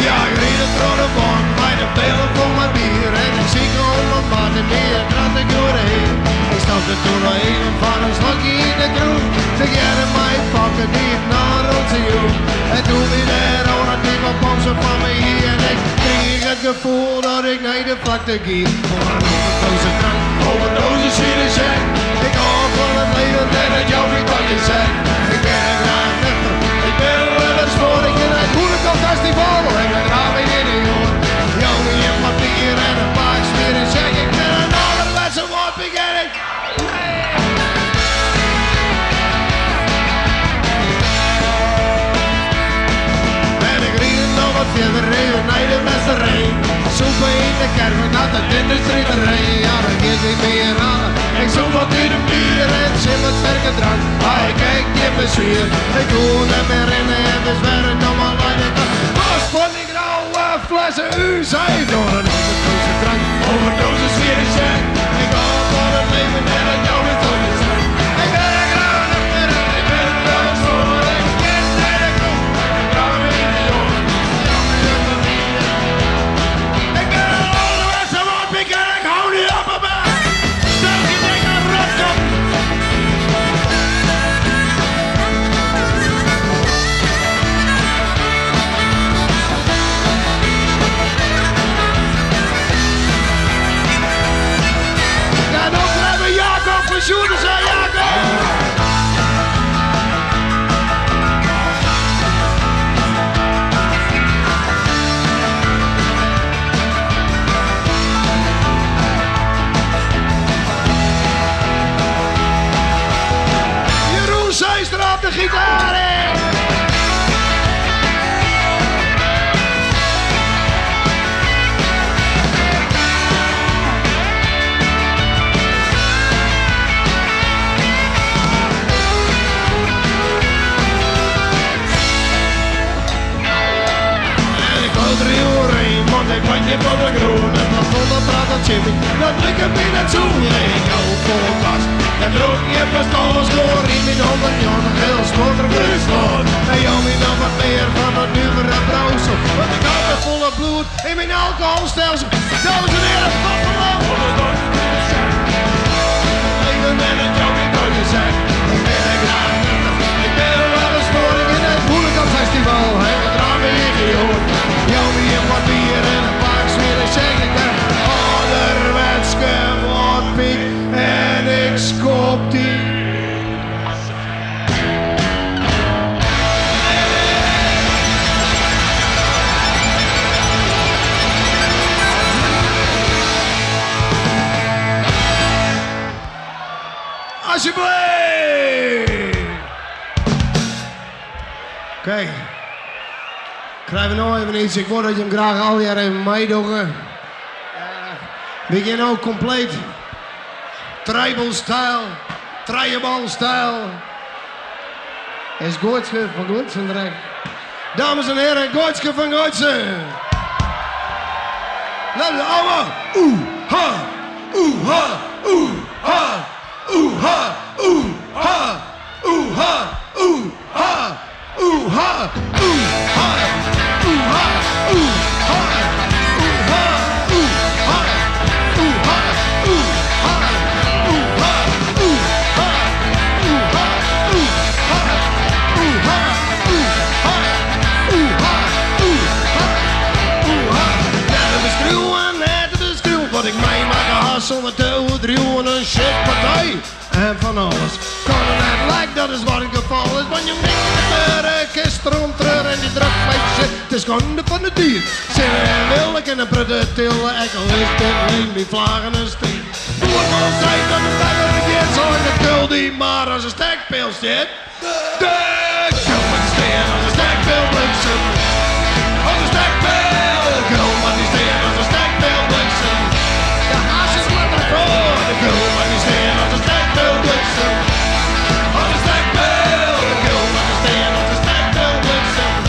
Ja, ik reed het Rotterdam bij de pijlen voor mijn bier. En ik zie gewoon mijn maat en meer dat ik doorheen. Ik stapte toen nog even van een slokje in de kroeg. Zeg jij in mijn pakken diep naar onze joeg. En toen weer al dat ding op ons van me hier. En ik kreeg het gevoel dat ik naar de vlakte ging. Voor een overdose drank, overdose chirurgijn. Ik hou van het leven en het jou niet wat je zei. Ik ben er graag nuchter, ik ben er wel eens voor. Ik ben uit Hûnekopfestival en ik raam in de jongen. Jongen in mijn bier en een paar sfeer en zeg ik ben een ouderwetse woord beginning. En ik riep het nog wat verder reden naar de Westerrijn. Soepen in de kerk en dat het industrieterrein. Ja, dat geeft niet meer aan. Ik zoek wat in de bier en zit met sterke drank. Maar ik kijk niet meer zwier. Ik hoor hem herinneren en bezweren dan maar langer. Pas van die grauwe flessen, u zei door een overdosis drank. Overdosis weer is het. Ik hou van het leven en het jou niet zo is. Ik ben een grauwe midden, ik ben een grauwe school. Ik ken de groep, ik hou me in de jongen. Ik ben een ouderwetse woordpik en ik hou niet op me bij. Sjoerd en Sa, Jacob! Jeroen Seister op de gitaar! Ik maak je van de groen en van zonder praat dat Jimmy, dat ik hem in het zoen. Ik hou voor vast en droog je best alles door. In mijn handen Jan, heel sport er Friesland. En jou niet nog wat meer van dat nummer en brouwsel. Want ik hou met volle bloed in mijn alcoholstelsel. Dames en heren, van verloop. Ik ben met het jou niet door je zijn. Ik ben er graag nuttig, ik ben er wel eens voor. Ik in het Hûnekopfestival heb het raam weer gehoord. Jou niet in wat bier en een paar smeren zeg ik ben ouderwetske woordpiek en ik skop die. Alsjeblieft! Kijk. Schrijf er nou even iets, ik wou dat je hem graag al jaar even meedogen. We gaan ook compleet tribal style. Is Goortske van Goortsen direct. Dames en heren, Goortske van Goortsen. Laten we allemaal. Oeh, ha, oeh, ha, oeh, ha, oeh, ha, oeh, ha, oeh, ha, oeh, ha, oeh, ha, oeh, ha. Ooh, ha, ooh, ha, ooh, ha, ooh, ha. seconde van de dier. Zijn we welk en een prutte tillen, ik licht en leem die vlagen en stier. Voetbal zei dat de vijfde keer zal ik de kul die maar als een stekpeel zit. De kul met die steen als een stekpeel bliksem. Als een stekpeel, de kul met die steen als een stekpeel bliksem. De haas is met de rood, de kul met die steen als een stekpeel bliksem. Als een stekpeel, de kul met die steen als een stekpeel bliksem.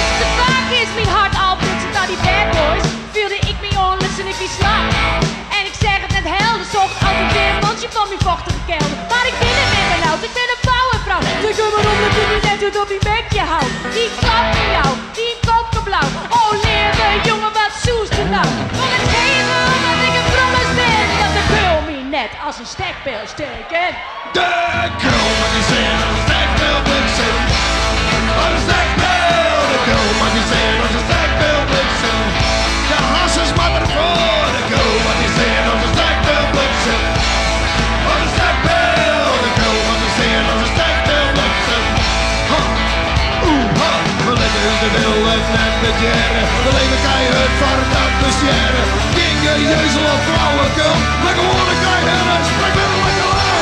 If the bar gives me hard outfits and all die bad boys, voelde ik me onlus en ik die slag. En ik zeg het net helder, zocht altijd weer een mondje van mijn vochtige kelder. Maar ik vind het net benauwd, ik ben een powervrouw. Ze kunnen om dat ik niet net doet op die bekje houdt. Die klapt in jou, die koopt me blauw. Oh leer me jongen, wat zoest er nou? Kom het geven omdat ik een promis ben. Dat de kul me net als een stekpeel steken. De kul maar die zijn als een stekpeel bliksem. Als een stekpeel, de kul maar die zijn als een stekpeel bliksem. De haas is maar ervoor, de kul maar die zijn als een stekpeel bliksem. Als een stekpeel, de kul maar die zijn als een stekpeel bliksem. Ha, oeh, ha, we letten in de willen net met jaren. We leven keihard voor dat bestjaren. Dingen, jezel of flauwekul, maar gewoon een keihard sprek met een lekker lauw.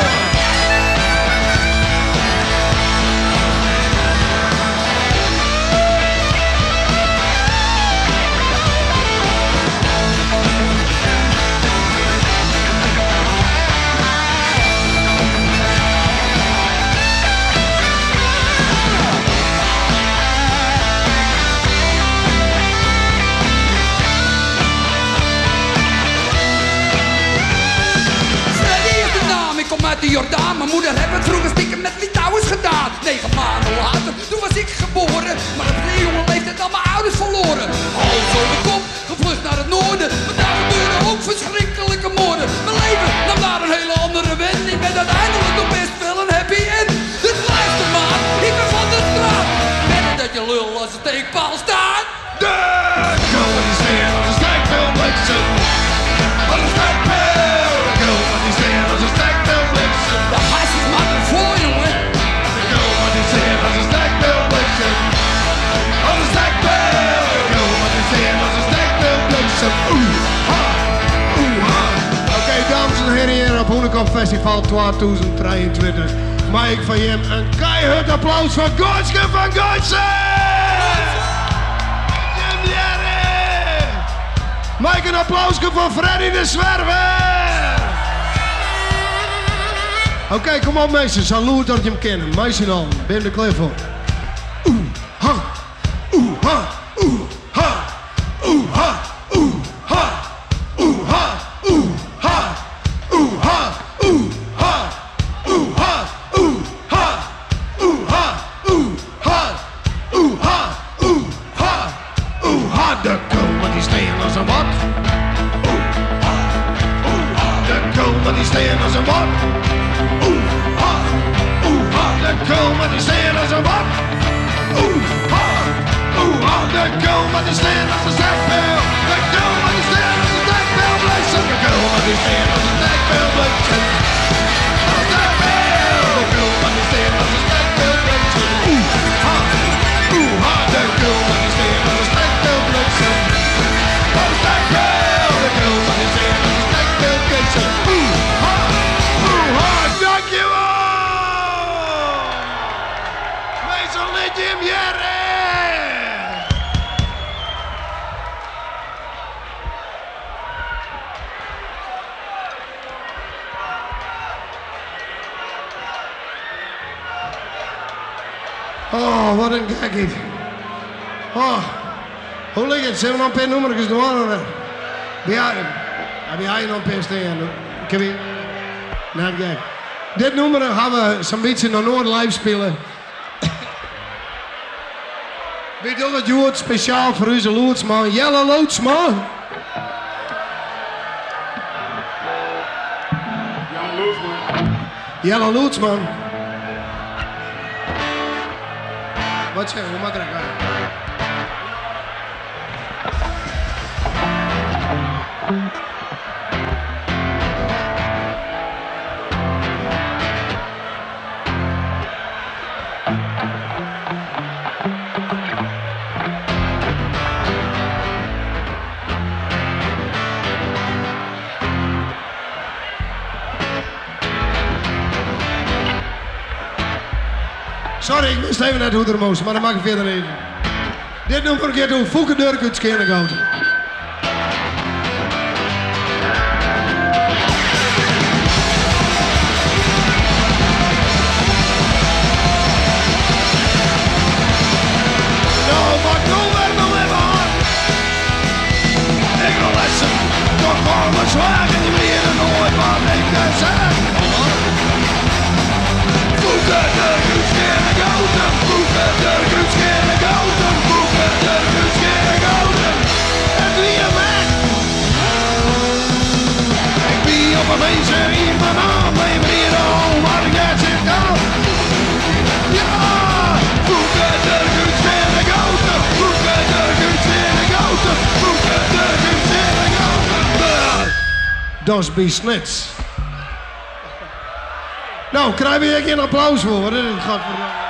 Uit de Jordaan, mijn moeder heeft het vroeger stiekem met Litouwers gedaan. 9 maanden later, toen was ik geboren, maar op een jonge leeftijd al mijn ouders verloren. Hals over de kop, gevlucht naar het noorden, maar daar gebeurden ook verschrikkelijke moorden. Mijn leven nam daar een hele andere wending, met uiteindelijk nog best wel een happy end. Dus luister maar, ik ben van de straat, beter dat je lul als een steekpaal staat. De kul van die steen als een stekpeel bliksem, als een stekpeel, de kul van die steen als een stekpeel. De haas is maar ervoor, jongen. De kul maar die zeer als een stekpeel bliksem. Als een stekpeel. De kul maar die zeer als een stekpeel bliksem. Oeh, ha, oeh, ha. Oké, dames en heren hier op Hûnekopfestival 2023. Maak ik van Jim een keihard applaus voor Godske van Godsen! Jim Jerry! Maak een applausje voor Freddy De Zwerver! Oké, kom op meisjes, al loert dat je hem kennen. Meisje dan, ben de klif op. Oeh, ha, oeh, ha, oeh, ha, oeh, ha, oeh, ha, oeh, ha, oeh, ha, oeh, ha, oeh, ha, oeh, ha, oeh, ha, oeh, ha, oeh, ha, oeh, ha, oeh, ha, oeh, ha. De kul met die steen als een wat. Oeh, ha, oeh, ha. De kul met die steen als een wat. Kom die steen als een wat. Oeh, ha, oeh, ha. De kul met die steen als een stekpeel. De kul met die steen als een stekpeel bliksem. De kul met die steen als een stekpeel bliksem. Als een stekpeel. De kul met die steen als een stekpeel bliksem. Oeh, ha, oeh, ha. De kul met die steen als een stekpeel bliksem. Als een stekpeel. De kul met die steen als een stekpeel bliksem. Oeh, ha, oeh, ha. Dank je wel. Jim Jerry! Oh, wat een gekkie. Oh, hoe ligt het? Zijn we nog een paar nummertjes door? Heb jij nog een paar staan? Kan je? Nee, kijk. Dit nummer gaan we zo'n beetje naar Noord live spelen. We doen het goed, speciaal voor onze loodsman, Jelle Loodsman. Jan Loodsman. Jelle Loodsman. Wat zeg je, wat er gaat? Sorry, ik wist even net hoe het er moest, maar dat maak ik verder even. Dit nummer gaat door Foeke Durk uit Schernegoud. Nou, maar doe maar nog even hard. Ik wil lessen door Kolmersweig en die beren nooit maar ik het zeg. Foeke Durk uit Schernegoud, Foeke Durk uit Schernegoud, Foeke Durk uit Schernegoud. En wie je bent? Ik ben op een lezer in mijn naam, mijn beren al, maar ik heb zin gehad. Ja, Foeke Durk uit Schernegoud, Foeke Durk uit Schernegoud, Foeke Durk uit Schernegoud. Das bist nets. Nou, krijgen we hier een applaus voor, want dit gaat voor...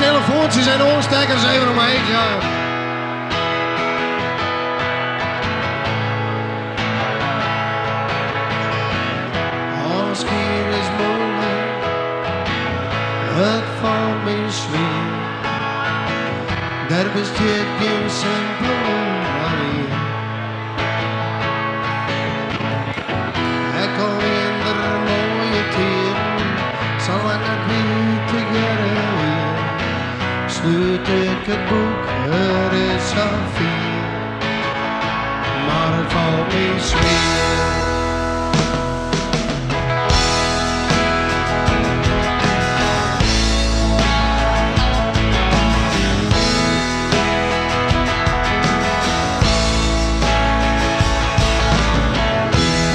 Telefoontjes en oorstekkers even omheen gaan. Als hier is moeilijk, het valt me zwaar. Daar bist je geen simpel manier. Ik al in de mooie tijden, zal ik het niet vergeten. Sluit ik het boek, er is al veel, maar het valt me zwaar.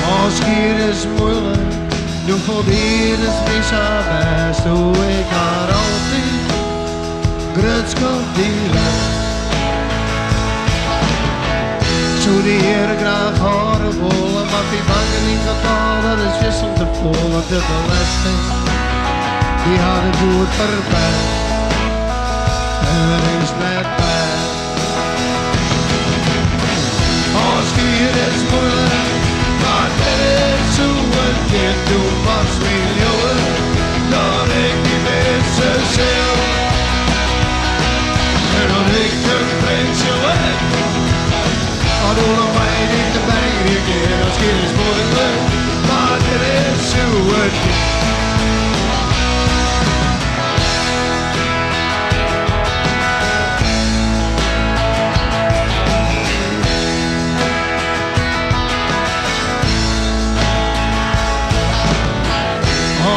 Als hier is moeilijk, nu probeer het niet zo best, hoe ik haar altijd. Grutskop die laat. Zou die heren graag horen wollen, maar die banken niet betaal, dat is wissend te vol. Want de belasting, die hadden goed verpest. En dat is net best. Als hier is moeilijk, maar dit is hoe het dit doet. Pas miljoen, dan ik die mensen zelf. En ik terug breng ze weg. Al doe nog mij niet de bang, die keer als kind is moeilijk. Maar dit is hoe het is.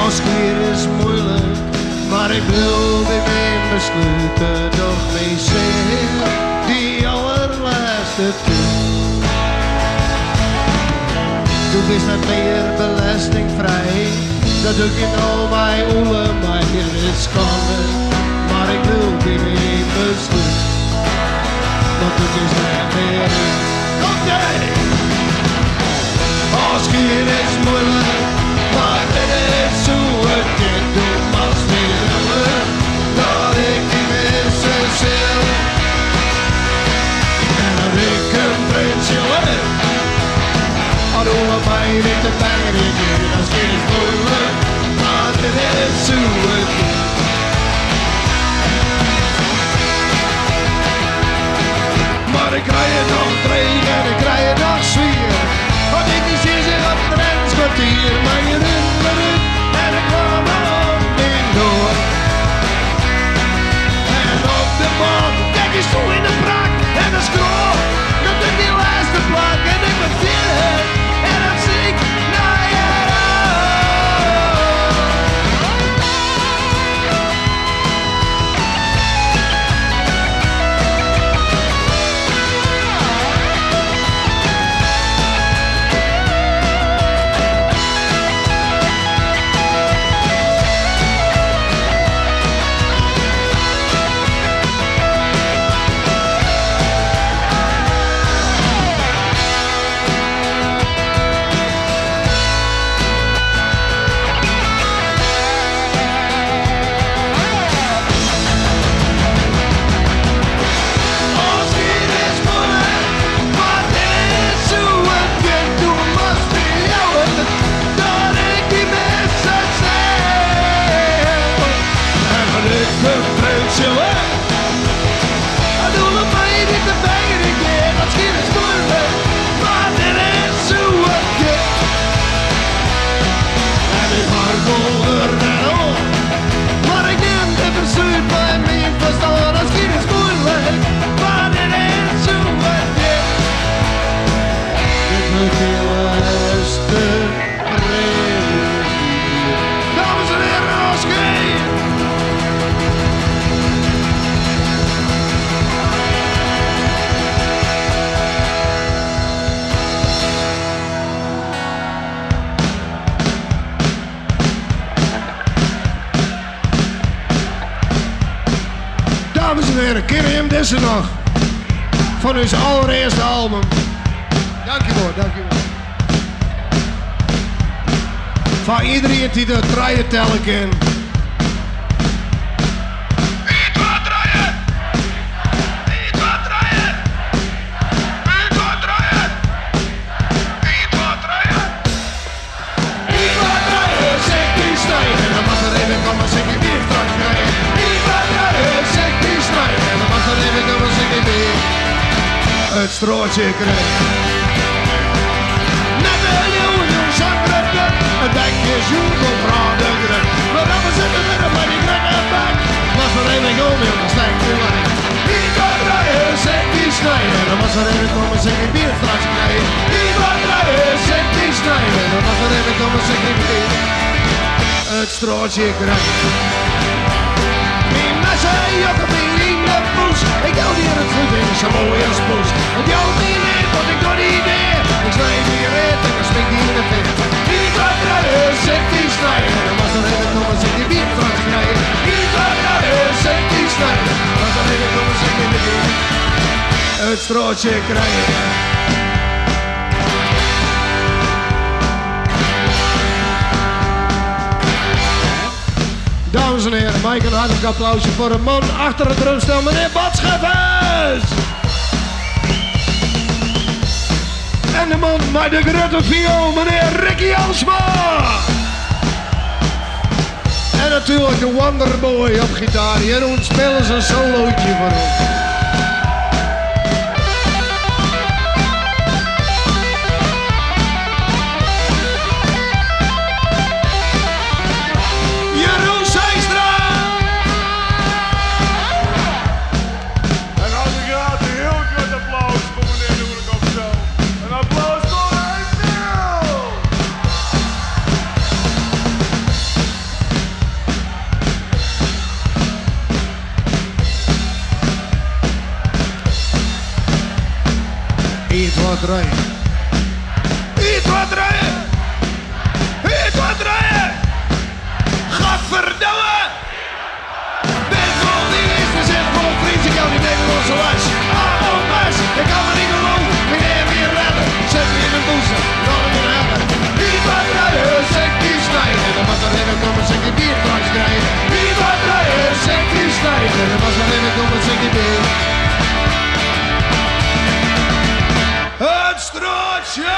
Als kind is moeilijk, maar ik wil weer mee. We sluiten nog mee zin, die allerlaatste keer. Toen is met meer belastingvrij, dat doe ik in al mijn oren, maar hier is schande. Maar ik wil die mee besluiten, want het is net meer. Kom jij! Als hier is moeilijk, maar dit is hoe het dit doet, maar sneeuwen. Dat ik die mensen zil. En dat ik een printje heb. Al doen we mij niet de pijn in je. Dat is niet moeilijk. Maar dit is hoe het is. Maar ik krijg je nog drie en ik krijg je nog zwier. Want ik is hier zich op de renskwartier. Maar je rint me rint en ik kwam er ook niet door. Kijk eens toe in de prak en de scroll. Dat doet die laatste plak en ik ben weer. Ken hem deze nog van ons allereerste album. Dankjewel, dankjewel. Van iedereen die de draaien tellen kan. Het strootje kreeg. Net een miljoen zakretten, een dekje zoek op rode grek. Maar dan zitten we midden van die krekkenbek. Was er even komen, dan stijgt u maar in. Die kan rijden, zegt die snijden. Dan was er even komen, zegt die bier straks krijgen. Die kan rijden, zegt die snijden. Dan was er even komen, zegt die bier. Het strootje kreeg. Mijn messen, jokken, mijn liefde poes. Ik hou hier het goed in, zo mooi als poes. Het jouwt niet meer, want ik doe niet meer. Ik snijd hier uit, ik spreek hier in de vet. Hier gaat eruit, zet die snijden. Dan was er even nog, dan zet die bier straks krijgen. Hier gaat eruit, zet die snijden. Dan was er even nog, dan zet die bier. Het strootje krijgen. Dames en heren, Mike, een hartelijk applausje voor een man achter het drumstel, meneer Batschappers! En de man met de grote viool, meneer Ricky Ansma! En natuurlijk de Wonderboy op gitaar, Jeroen spelen ze een solootje voor hem. Hier wat rijden! Gadverdamme! Ben vol die eerste zin vol vriend, ik hou die Nederlandse les. Oh, mes, ik kan me niet geloven, ik neem hier redden. Zet me in mijn boezem, dan moet ik hebben. Hier wat rijden, zeg die snijden. Dan was er even komen, zeg die bier straks krijgen. Hier wat rijden, zeg die snijden. Dan was er even komen, zeg die bier. Het strootje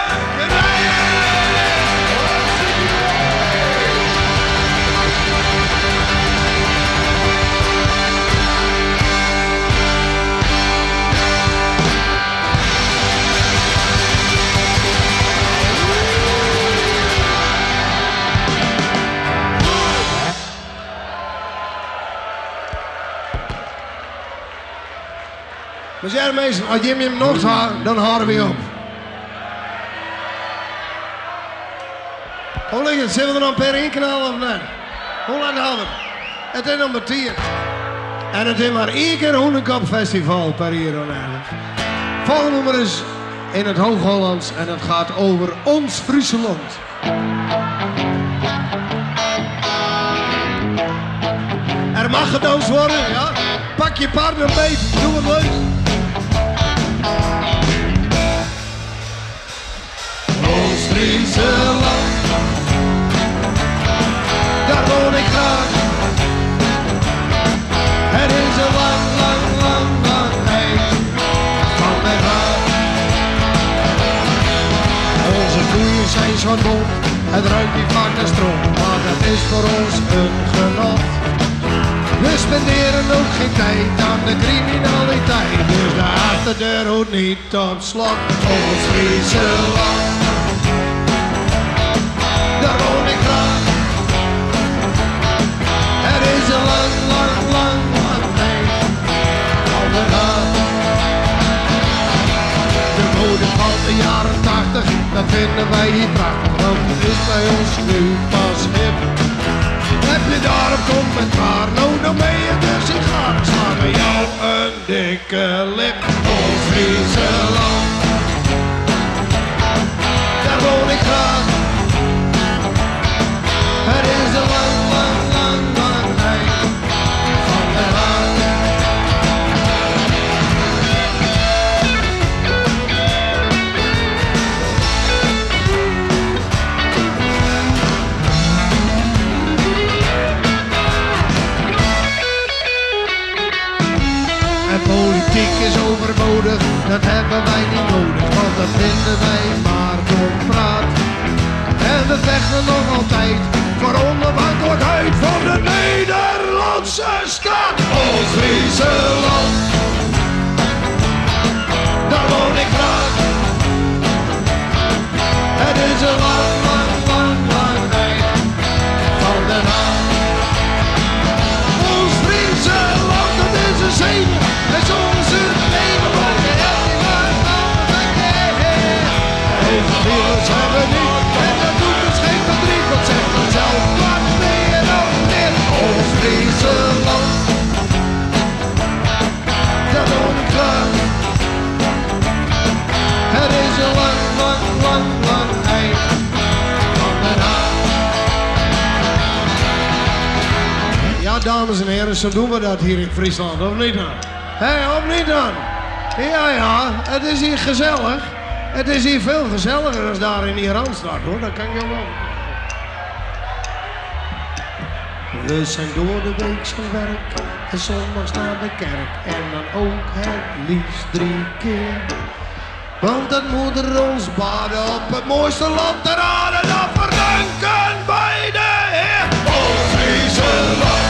dus ja, mensen, als je hem nog haalt, dan houden we op. Hoe liggen het? Zullen we er dan per één knallen of niet? Hoe lang houden we? Het is nummer 10. En het is maar één keer Hûnekopfestival per hier en daar. Volgende nummer is in het Hoog-Hollands en het gaat over ons Friesland. Er mag gedanst worden, ja? Pak je partner mee, doe het leuk. Frieseland, daar woon ik graag. Het is een lang, lang, lang, lang eind van mijn raad. Onze koeien zijn zwart bont, het ruikt niet vaak naar stroom, maar dat is voor ons een genot. We spenderen ook geen tijd aan de criminaliteit, dus de achterdeur hoort niet op slot. Ons Frieseland, daar woon ik graag. vinden wij hier prachtig, want het is bij ons nu pas hip. Heb je daarop commentaar, nou dan ben je de sigaar. Ik sla bij jou een dikke lip. Oh Frieseland, daar woon ik graag. Het is een land. Politiek is overbodig, dat hebben wij niet nodig, want dat vinden wij maar doorpraat. En we vechten nog altijd voor onafhankelijkheid van de Nederlandse staat. O Frieseland, daar woon ik graag. Het is een lang, lang, lang, lang tijd van Den Haag. Ons Frieseland, dat is een zegen. It's always in the name of all the healthy ones all the day. Hey, the fields have a need, and that doet ons geen verdriet, want zegt vanzelf wat meer dan dit. Ons Frieseland, daar woon ik graag. Het is een lang, lang, lang, lang eind van Den Haag. Ja, dames en heren, zo doen we dat hier in Friesland, of niet dan? Hé, hey, of niet dan? Ja, ja, het is hier gezellig. Het is hier veel gezelliger dan daar in die Randstad, hoor. Dat kan ik wel. We zijn door de week zijn werk en zondags naar de kerk. En dan ook het liefst 3 keer. Want dat moeder ons baden op het mooiste land ter aarde. Dan verdanken bij de Heer. O Frieseland.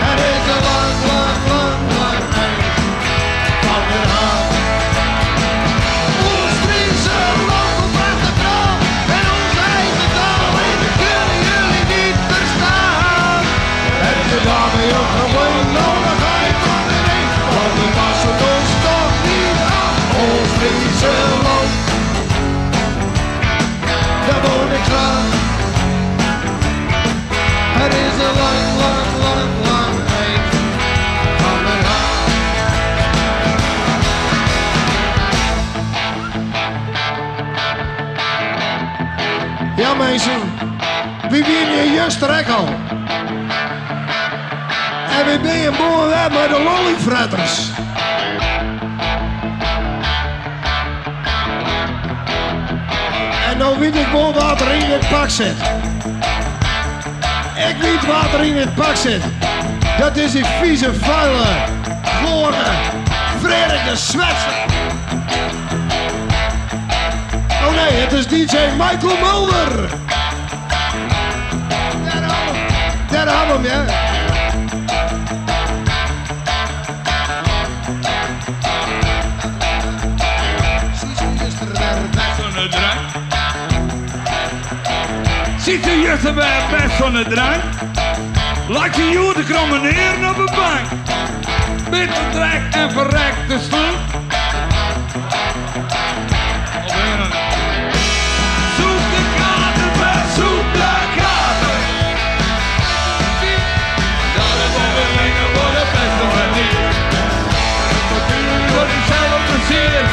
Het is een lang, lang, lang, lang eind van Den Haag. Ons Frieseland komt uit de taal en onze eigen taal, alleen dat kunnen jullie niet verstaan. Heb je daarmee ook gewoon nodigheid van de een, want die was het ons toch niet aan. Ons Frieseland, daar woon ik graag. Het is een lang, lang, lang, lang eind van Den Haag. Ja mensen, wie ben je juist trek al? En wie ben je mooi weg met de lollyfretters? En nou weet ik wel wat er in het pak zit. Ik weet wat er in het pak zit. Dat is die vieze, vuile, gore Frederik de Swetser. Oh nee, het is DJ Michael Mulder. Daar hebben we hem, ja. Ziet de jutten bij het best van de drank? Laat je joden krommen neer op een bank. Bitter trek en verrek de slang. Zoek de kater, zoek de kater. Dat is overwegen voor de beste manier. Het verduren voor jezelf plezier.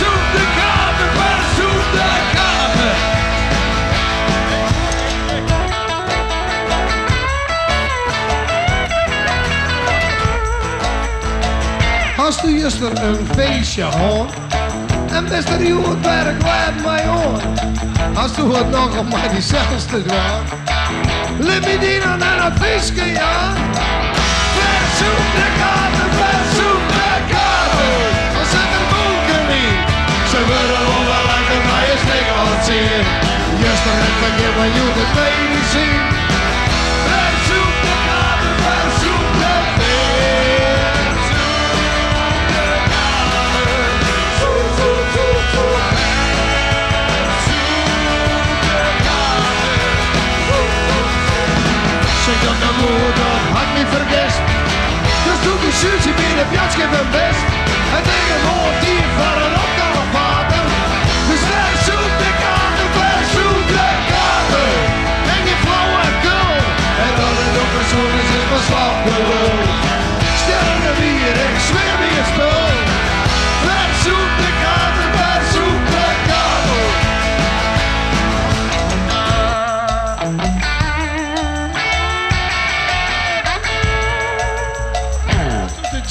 Zoek de kater, zoek de kater. Als de juster een feestje hoort en Mr. Heward werkt laat mij hoor. Als de hoort nog op mij diezelfde gaan, let me die dan aan het feestje, ja. Verzoek de kaarten, verzoek de kaarten. We zetten boeken in. Ze willen over lekker bij je steken wat zien. Juster het verkeer van jou te tweede zien. Verzoek de kaarten, verzoek de kaarten. Zeg dat de moeder had me vergist. Dus doe die Suzie binnen het jasje van best. Het is een hoort hier van een opkalevader. Dus wij zoeken de kaarten, wij zoeken de kaarten. En je flauwe kul. En dat het ook een zoen is, is van slaapbeloon. Sterren er weer en zweer weer spul. Wij zoeken de kaarten, wij zoeken de kaarten.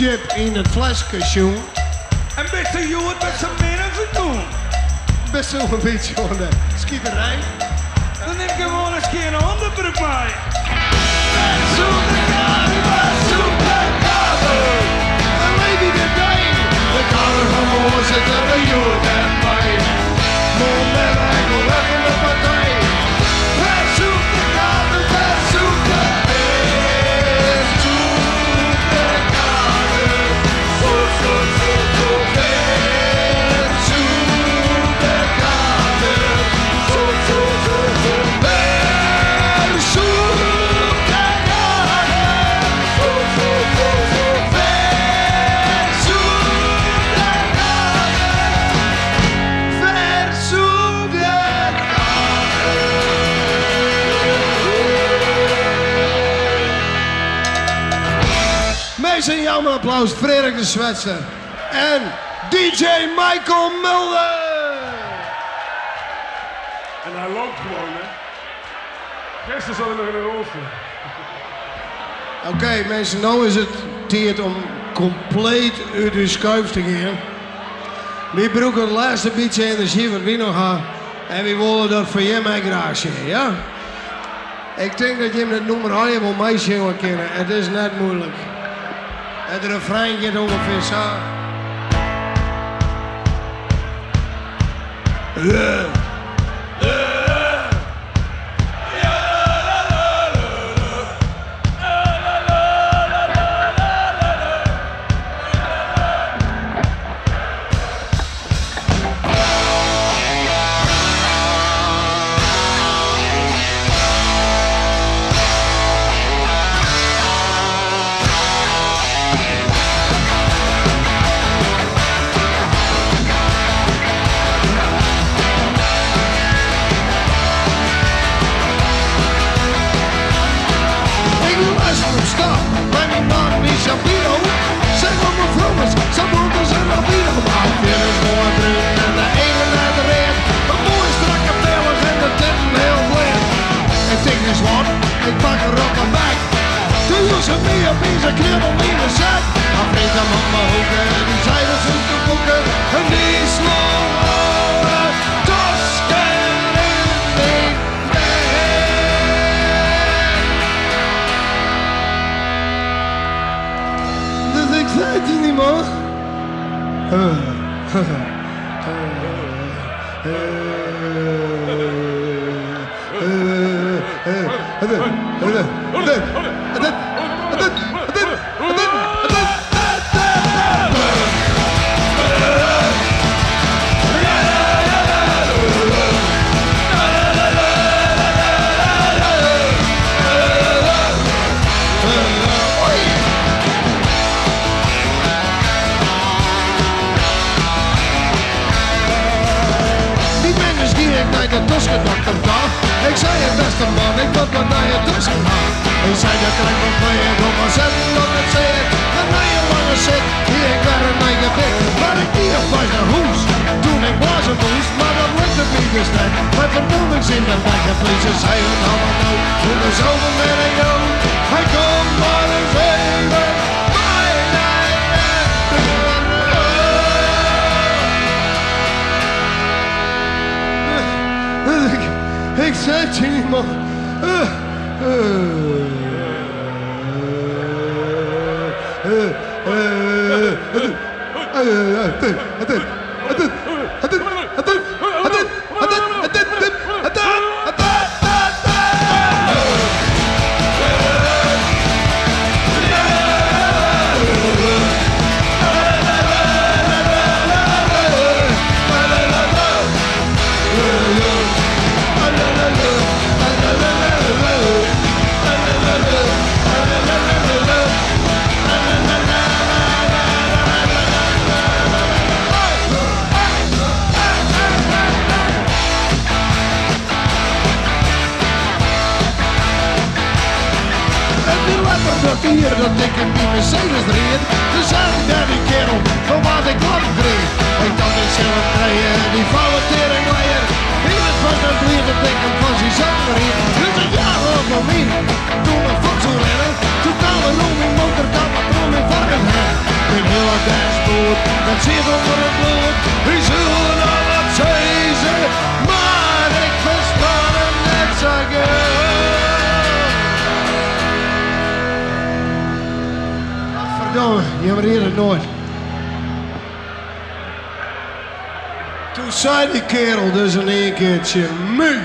Jip in het flesje schoen. En best een Jord met zijn minnen verdoen. Best wel een beetje van de schieterij. Dan neem ik gewoon eens keer een onderbroek bij. Wij zoeken kader, wij zoeken kader. En lady de day. De kader van mooi zit er een Jord en mij. Mooi met mij, mooi weg in de partij. Wij zoeken kader, wij zoeken een jammer applaus, Frederik de Swetser en DJ Michael Mulder. En hij loopt gewoon, hè. Gisteren zat hij nog in een rolstoel. Oké, mensen, nu is het tijd om compleet uit de schuif te gaan. We gebruiken het laatste beetje energie wat we nog hebben en we willen dat voor Jim en graag zien, ja? Ik denk dat Jim het nummer helemaal mee zingen kan. Het is net moeilijk. En de refrein gaat ongeveer zo. papier dat ik in die Mercedes reed. Toen zag ik daar die kerel van wat ik lacht kreeg. Ik dacht ik zelf krijgen, die vouwen teringleier. Niemand was dat leer dat ik hem van zijn zak reed. Dus ik jaag op hem in, toen mijn voedsel rennen. Toen kwam er om mijn motor, dat me door mijn varken heen. Ik wil dat hij stoot, dat zit onder het bloed. Wie zullen al wat zezen, maar ik versta hem net zo goed. Je reed het nooit. Toen zei die kerel dus in één keertje mu.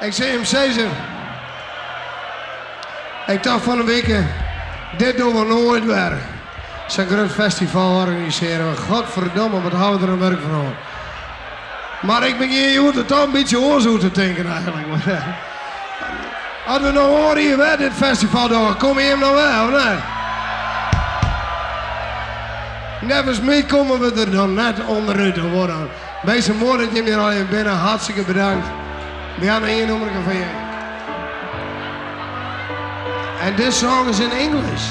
Ik zie hem zezen. Ik dacht van een week, dit doen we nooit weer. Zo'n groot festival organiseren. Godverdomme, wat houden we er een werk van. Maar ik ben hier, je moet het dan een beetje oorzoet te denken eigenlijk. Hadden we nou horen hier weer dit festival door, kom je hem nou wel of nee? Nevens mee komen we er dan net onderuit te worden. Wees een mooi dat je hier al in binnen, hartstikke bedankt. We hebben één nummer van je. En dit song is in English,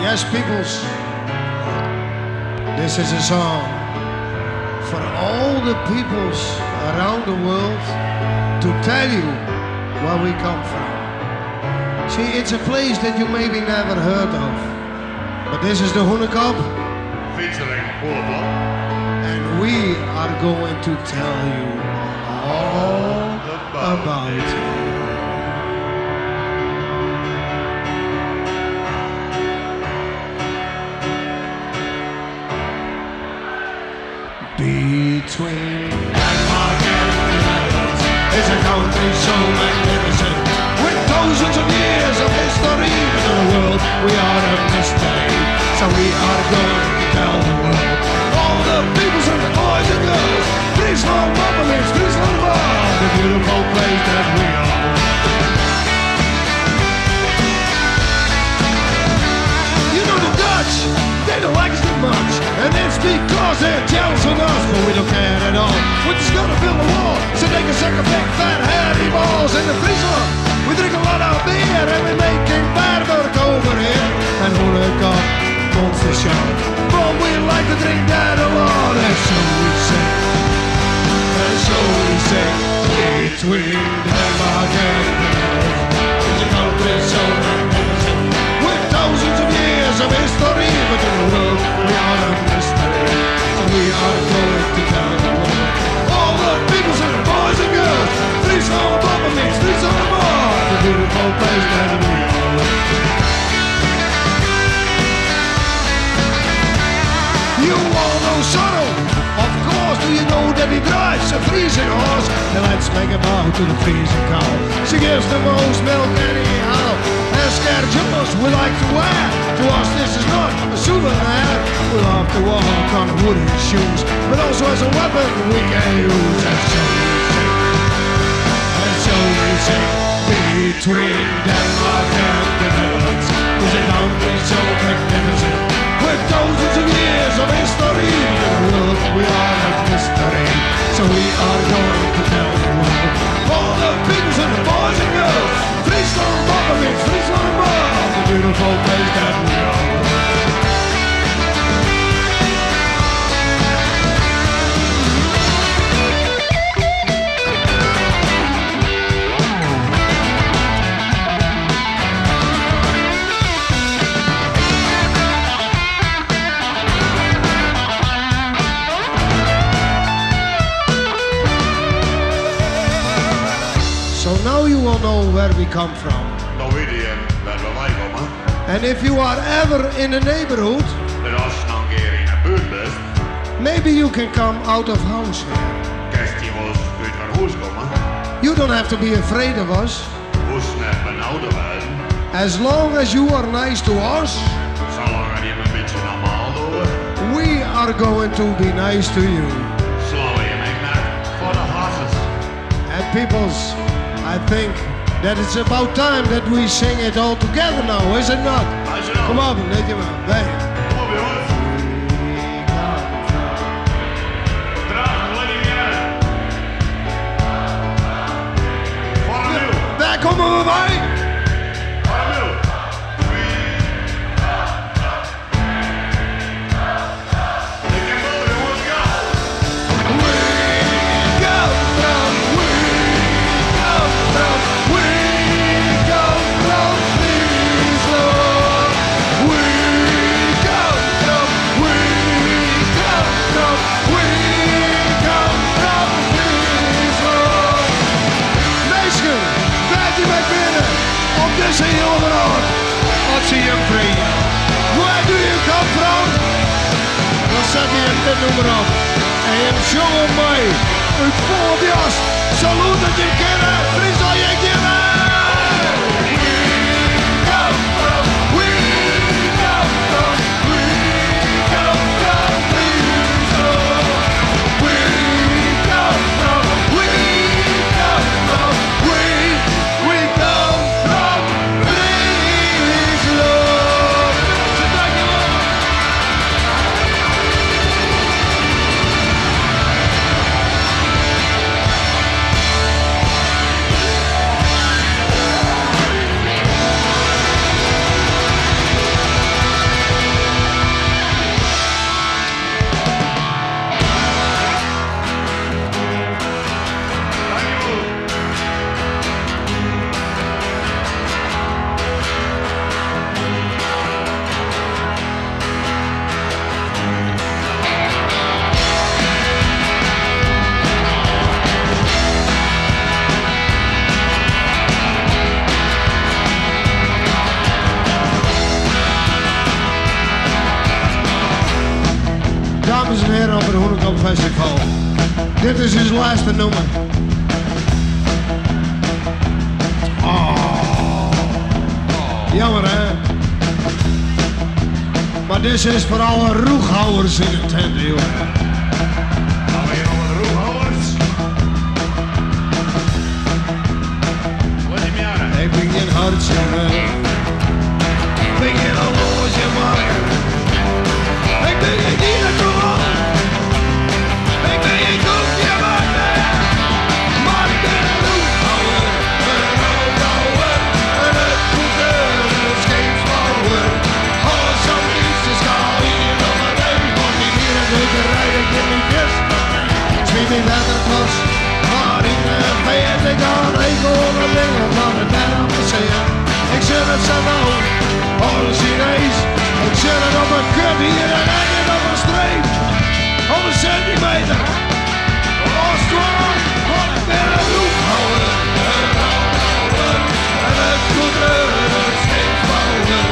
yes. Yes, peoples. This is a song for all the peoples around the world to tell you where we come from. See, it's a place that you maybe never heard of. But this is the Hûnekop. Featuring Mulder. And we are going to tell you all about it. Between Denmark and Netherlands is a country so magnificent. Thousands of years of history in the world, we are a mystery, so we are going to tell the world. All the peoples and the boys and girls, Friesland, Mokum, Fryslân, the beautiful place that we are. You know the Dutch, they don't like us too much, and that's because they're jealous of us, but we don't care at all. We're just gonna build a wall, so they can suck a big fat hairy balls in the Friesland. We drink a lot of beer and we're making bad work over here. And Hûnekop comes to show, but we like to drink that a lot. And so we sing, and so we sing. Between Denmark and Netherlands is a country so magnificent, with thousands of years of history. But in the world we are a mystery, so we are going to tell the world. All the peoples and the boys and girls, please come above and mix, please on the bar. The beautiful place that we all live. You all know sorrow, of course. Do you know that he drives a freezing horse? And let's make a bow to the freezing cow. She gives the most milk anyhow. Ask our jumpers we like to wear. To us this is not a souvenir. We'll have to walk on kind of wooden shoes, but also as a weapon we can use. And so we sing, and so we sing, between Denmark and the Netherlands is a country so magnificent, with thousands of years of history. In the world we are a mystery, so we are going to tell the world, all the peoples and the boys and girls, Friesland Bob and Fryslân above, the beautiful place that we are. Now you will know where we come from. Norwegian, where we come from. And if you are ever in the neighborhood, maybe you can come out of house here. You don't have to be afraid of us. As long as you are nice to us, we are going to be nice to you. And peoples, I think that it's about time that we sing it all together now, is it not? Come on, let him out. There. Daar komen we bij. Nummer op. En je hebt jongen mij. Uit volle jas. Salut dat je kennen. Friesland je kennen. Hûnekopfestival. Dit is his laatste nummer. Jammer hè. Maar dit is voor alle roeghouwers in het tent, joh. Alweer alle roeghouwers. Wat is meer? Ik begin hard te rennen. Ik begin al los te maken. Ik begin hier te komen. Zwem in het glas, maar in de vijand ik aan. Ik hoor het dingen van het Nederlandse zee. Ik zul het samen op, alles Chinees. Ik zul het op een kut hier en eind op een streep. 100 centimeter, Oost-Waal, wat ik ben een roephouwer. Een roephouwer, en het goed reuren, een scheepvouwer.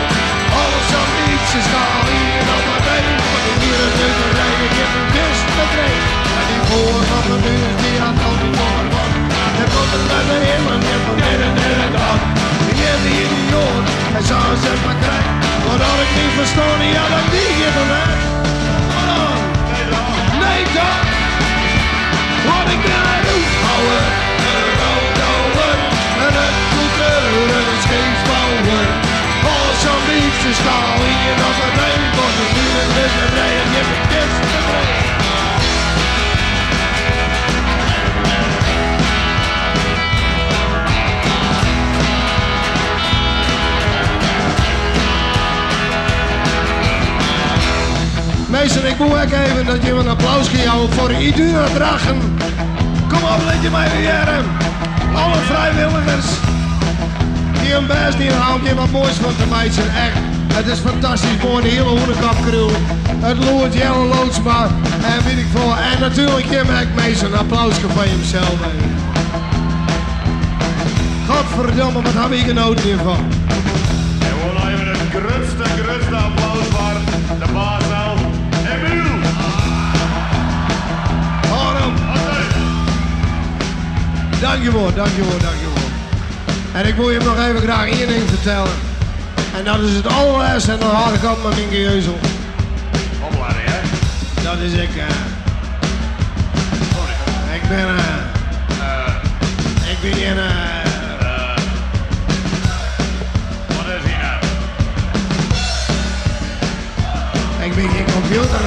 Alles aan niets is gaal hier op mijn been. Ik hier een deukerij, ik heb een kist betreed. Voor van de muur die aan het hoofd van wordt. Er komt het bij de hemel en van midden in het dag. Ik heb die idioot, hij zou zijn pakken. to stall eating off the rain, but the feeling is the day and if it gets the rain. Meester, ik moet ook even dat je een applaus geeft voor Iduna Drachten. Kom op, let je mij weer in. Alle vrijwilligers die een baas niet houdt, die wat moois van te meiden. Echt, het is fantastisch voor de hele Hûnekopfcrew. Het Loert, Jelle Loodsma en weet ik veel. En natuurlijk Jim Ekmees, een applausje van hemzelf. Godverdomme, wat hebben we genoten hiervan. En we willen even het grootste applaus voor de baas zelf. Emil! Harm! Dankjewel, dankjewel. En ik wil je nog even graag één ding vertellen. En dat is het allerlaatste en dan haal ik op met mijn gejeuzel. Opleiding, hè? Dat is ik, Ik ben geen computer,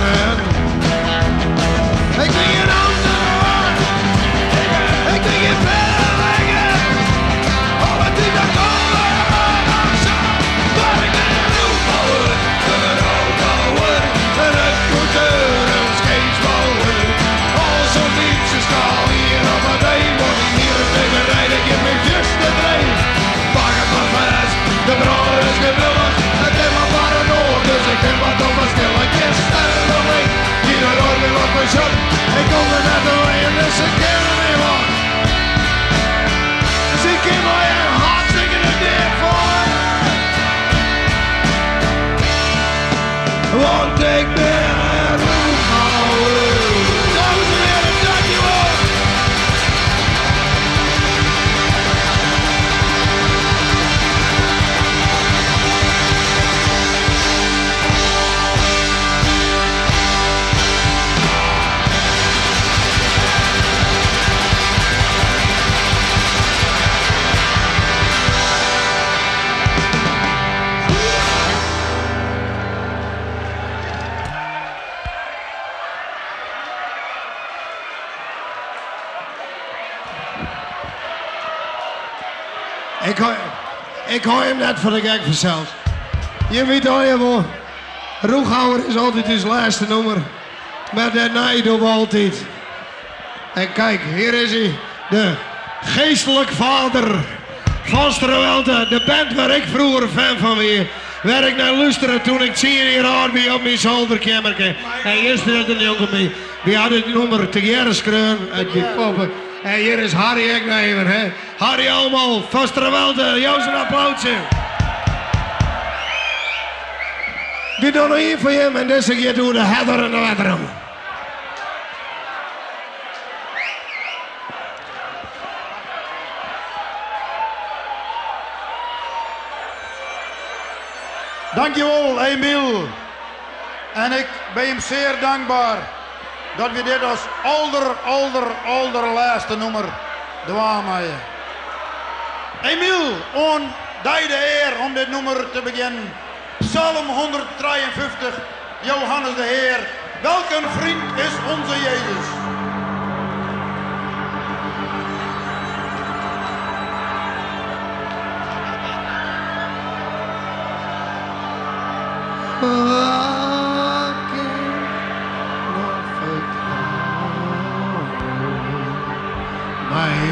Ik ben geen ambtenaar. Ik ben geen verlegger. Oh, wat is dat Kolmersweig? Waar ik naar toe bouwen, een rood bouwen, een scooter, een skatebouwer. Al zo'n liefste schaal hier op een rij, want hier een lekker rijden, ik heb mijn vierste te dreven. Pak het maar vast, de brand is gewillig. Het is maar paranoid, dus ik heb wat op mijn shot. Ik kom er net doorheen, dus ik ken er niet van. Dus ik ken mij een hartstikke idee van. Want ik ben een roephouwer. Dames en heren, dankjewel. Ik hoor hem net voor de gek vanzelf. Je weet al je wel. Roeghouwer is altijd his laatste nummer. Maar daarna doen we altijd. En kijk, hier is hij. De geestelijk vader van Strawelte. De band waar ik vroeger fan van was. Waar ik naar luisterde toen ik zie hier Arby op mijn zolderkamertje. En hier stond een jongen mee. Die had het nummer te Jerskreun uit je poppen. En hier is Harry Ekmees, hè? Harry Omol, van Strawelte, Joost een applausje. We doen nog één voor hem en deze keer doen we de header en de wetter. Dankjewel, Emil. En ik ben hem zeer dankbaar dat we dit als allerlaatste nummer dwaaien. Emil, on die de eer om dit nummer te beginnen. Psalm 153, Johannes de Heer. Welk een vriend is onze Jezus. Hey!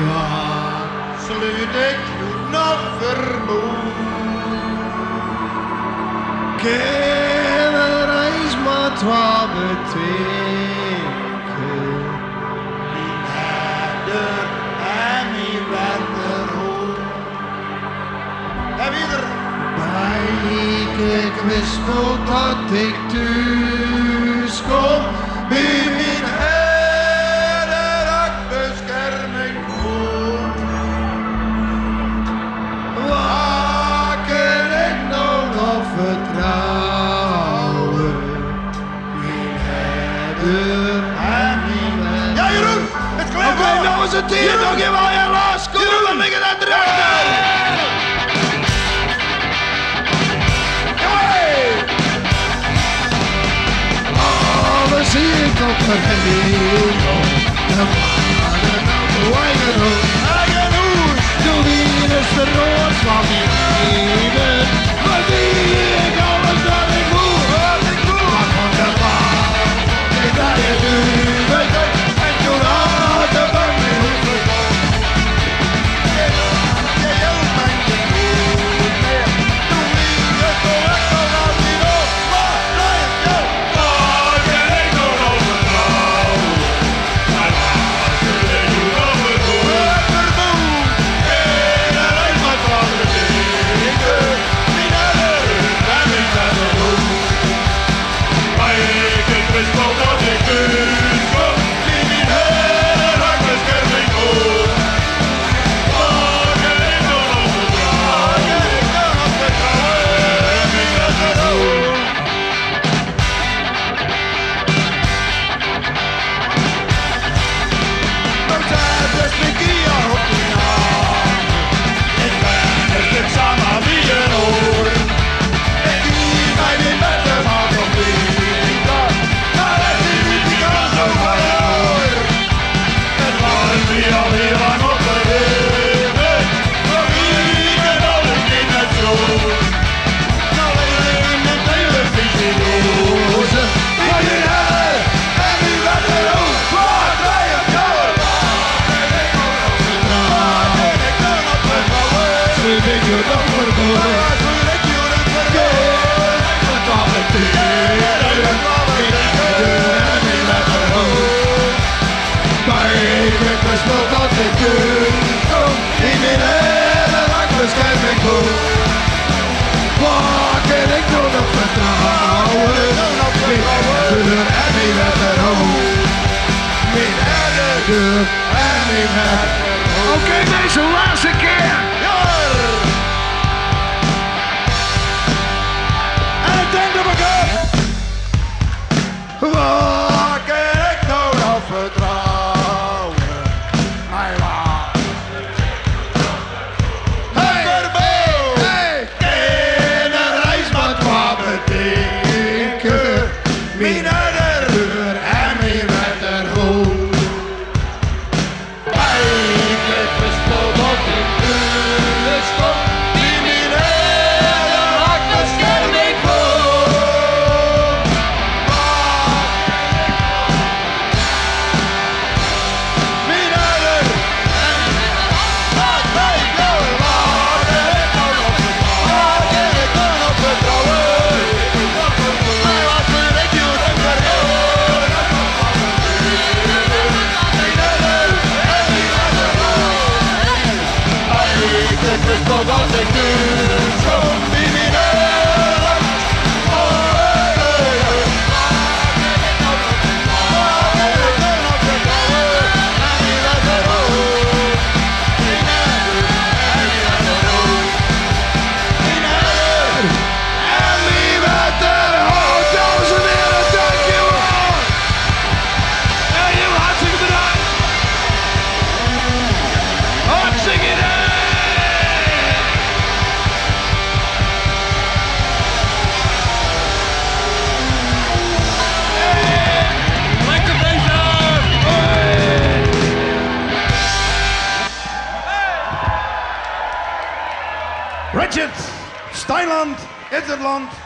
Land.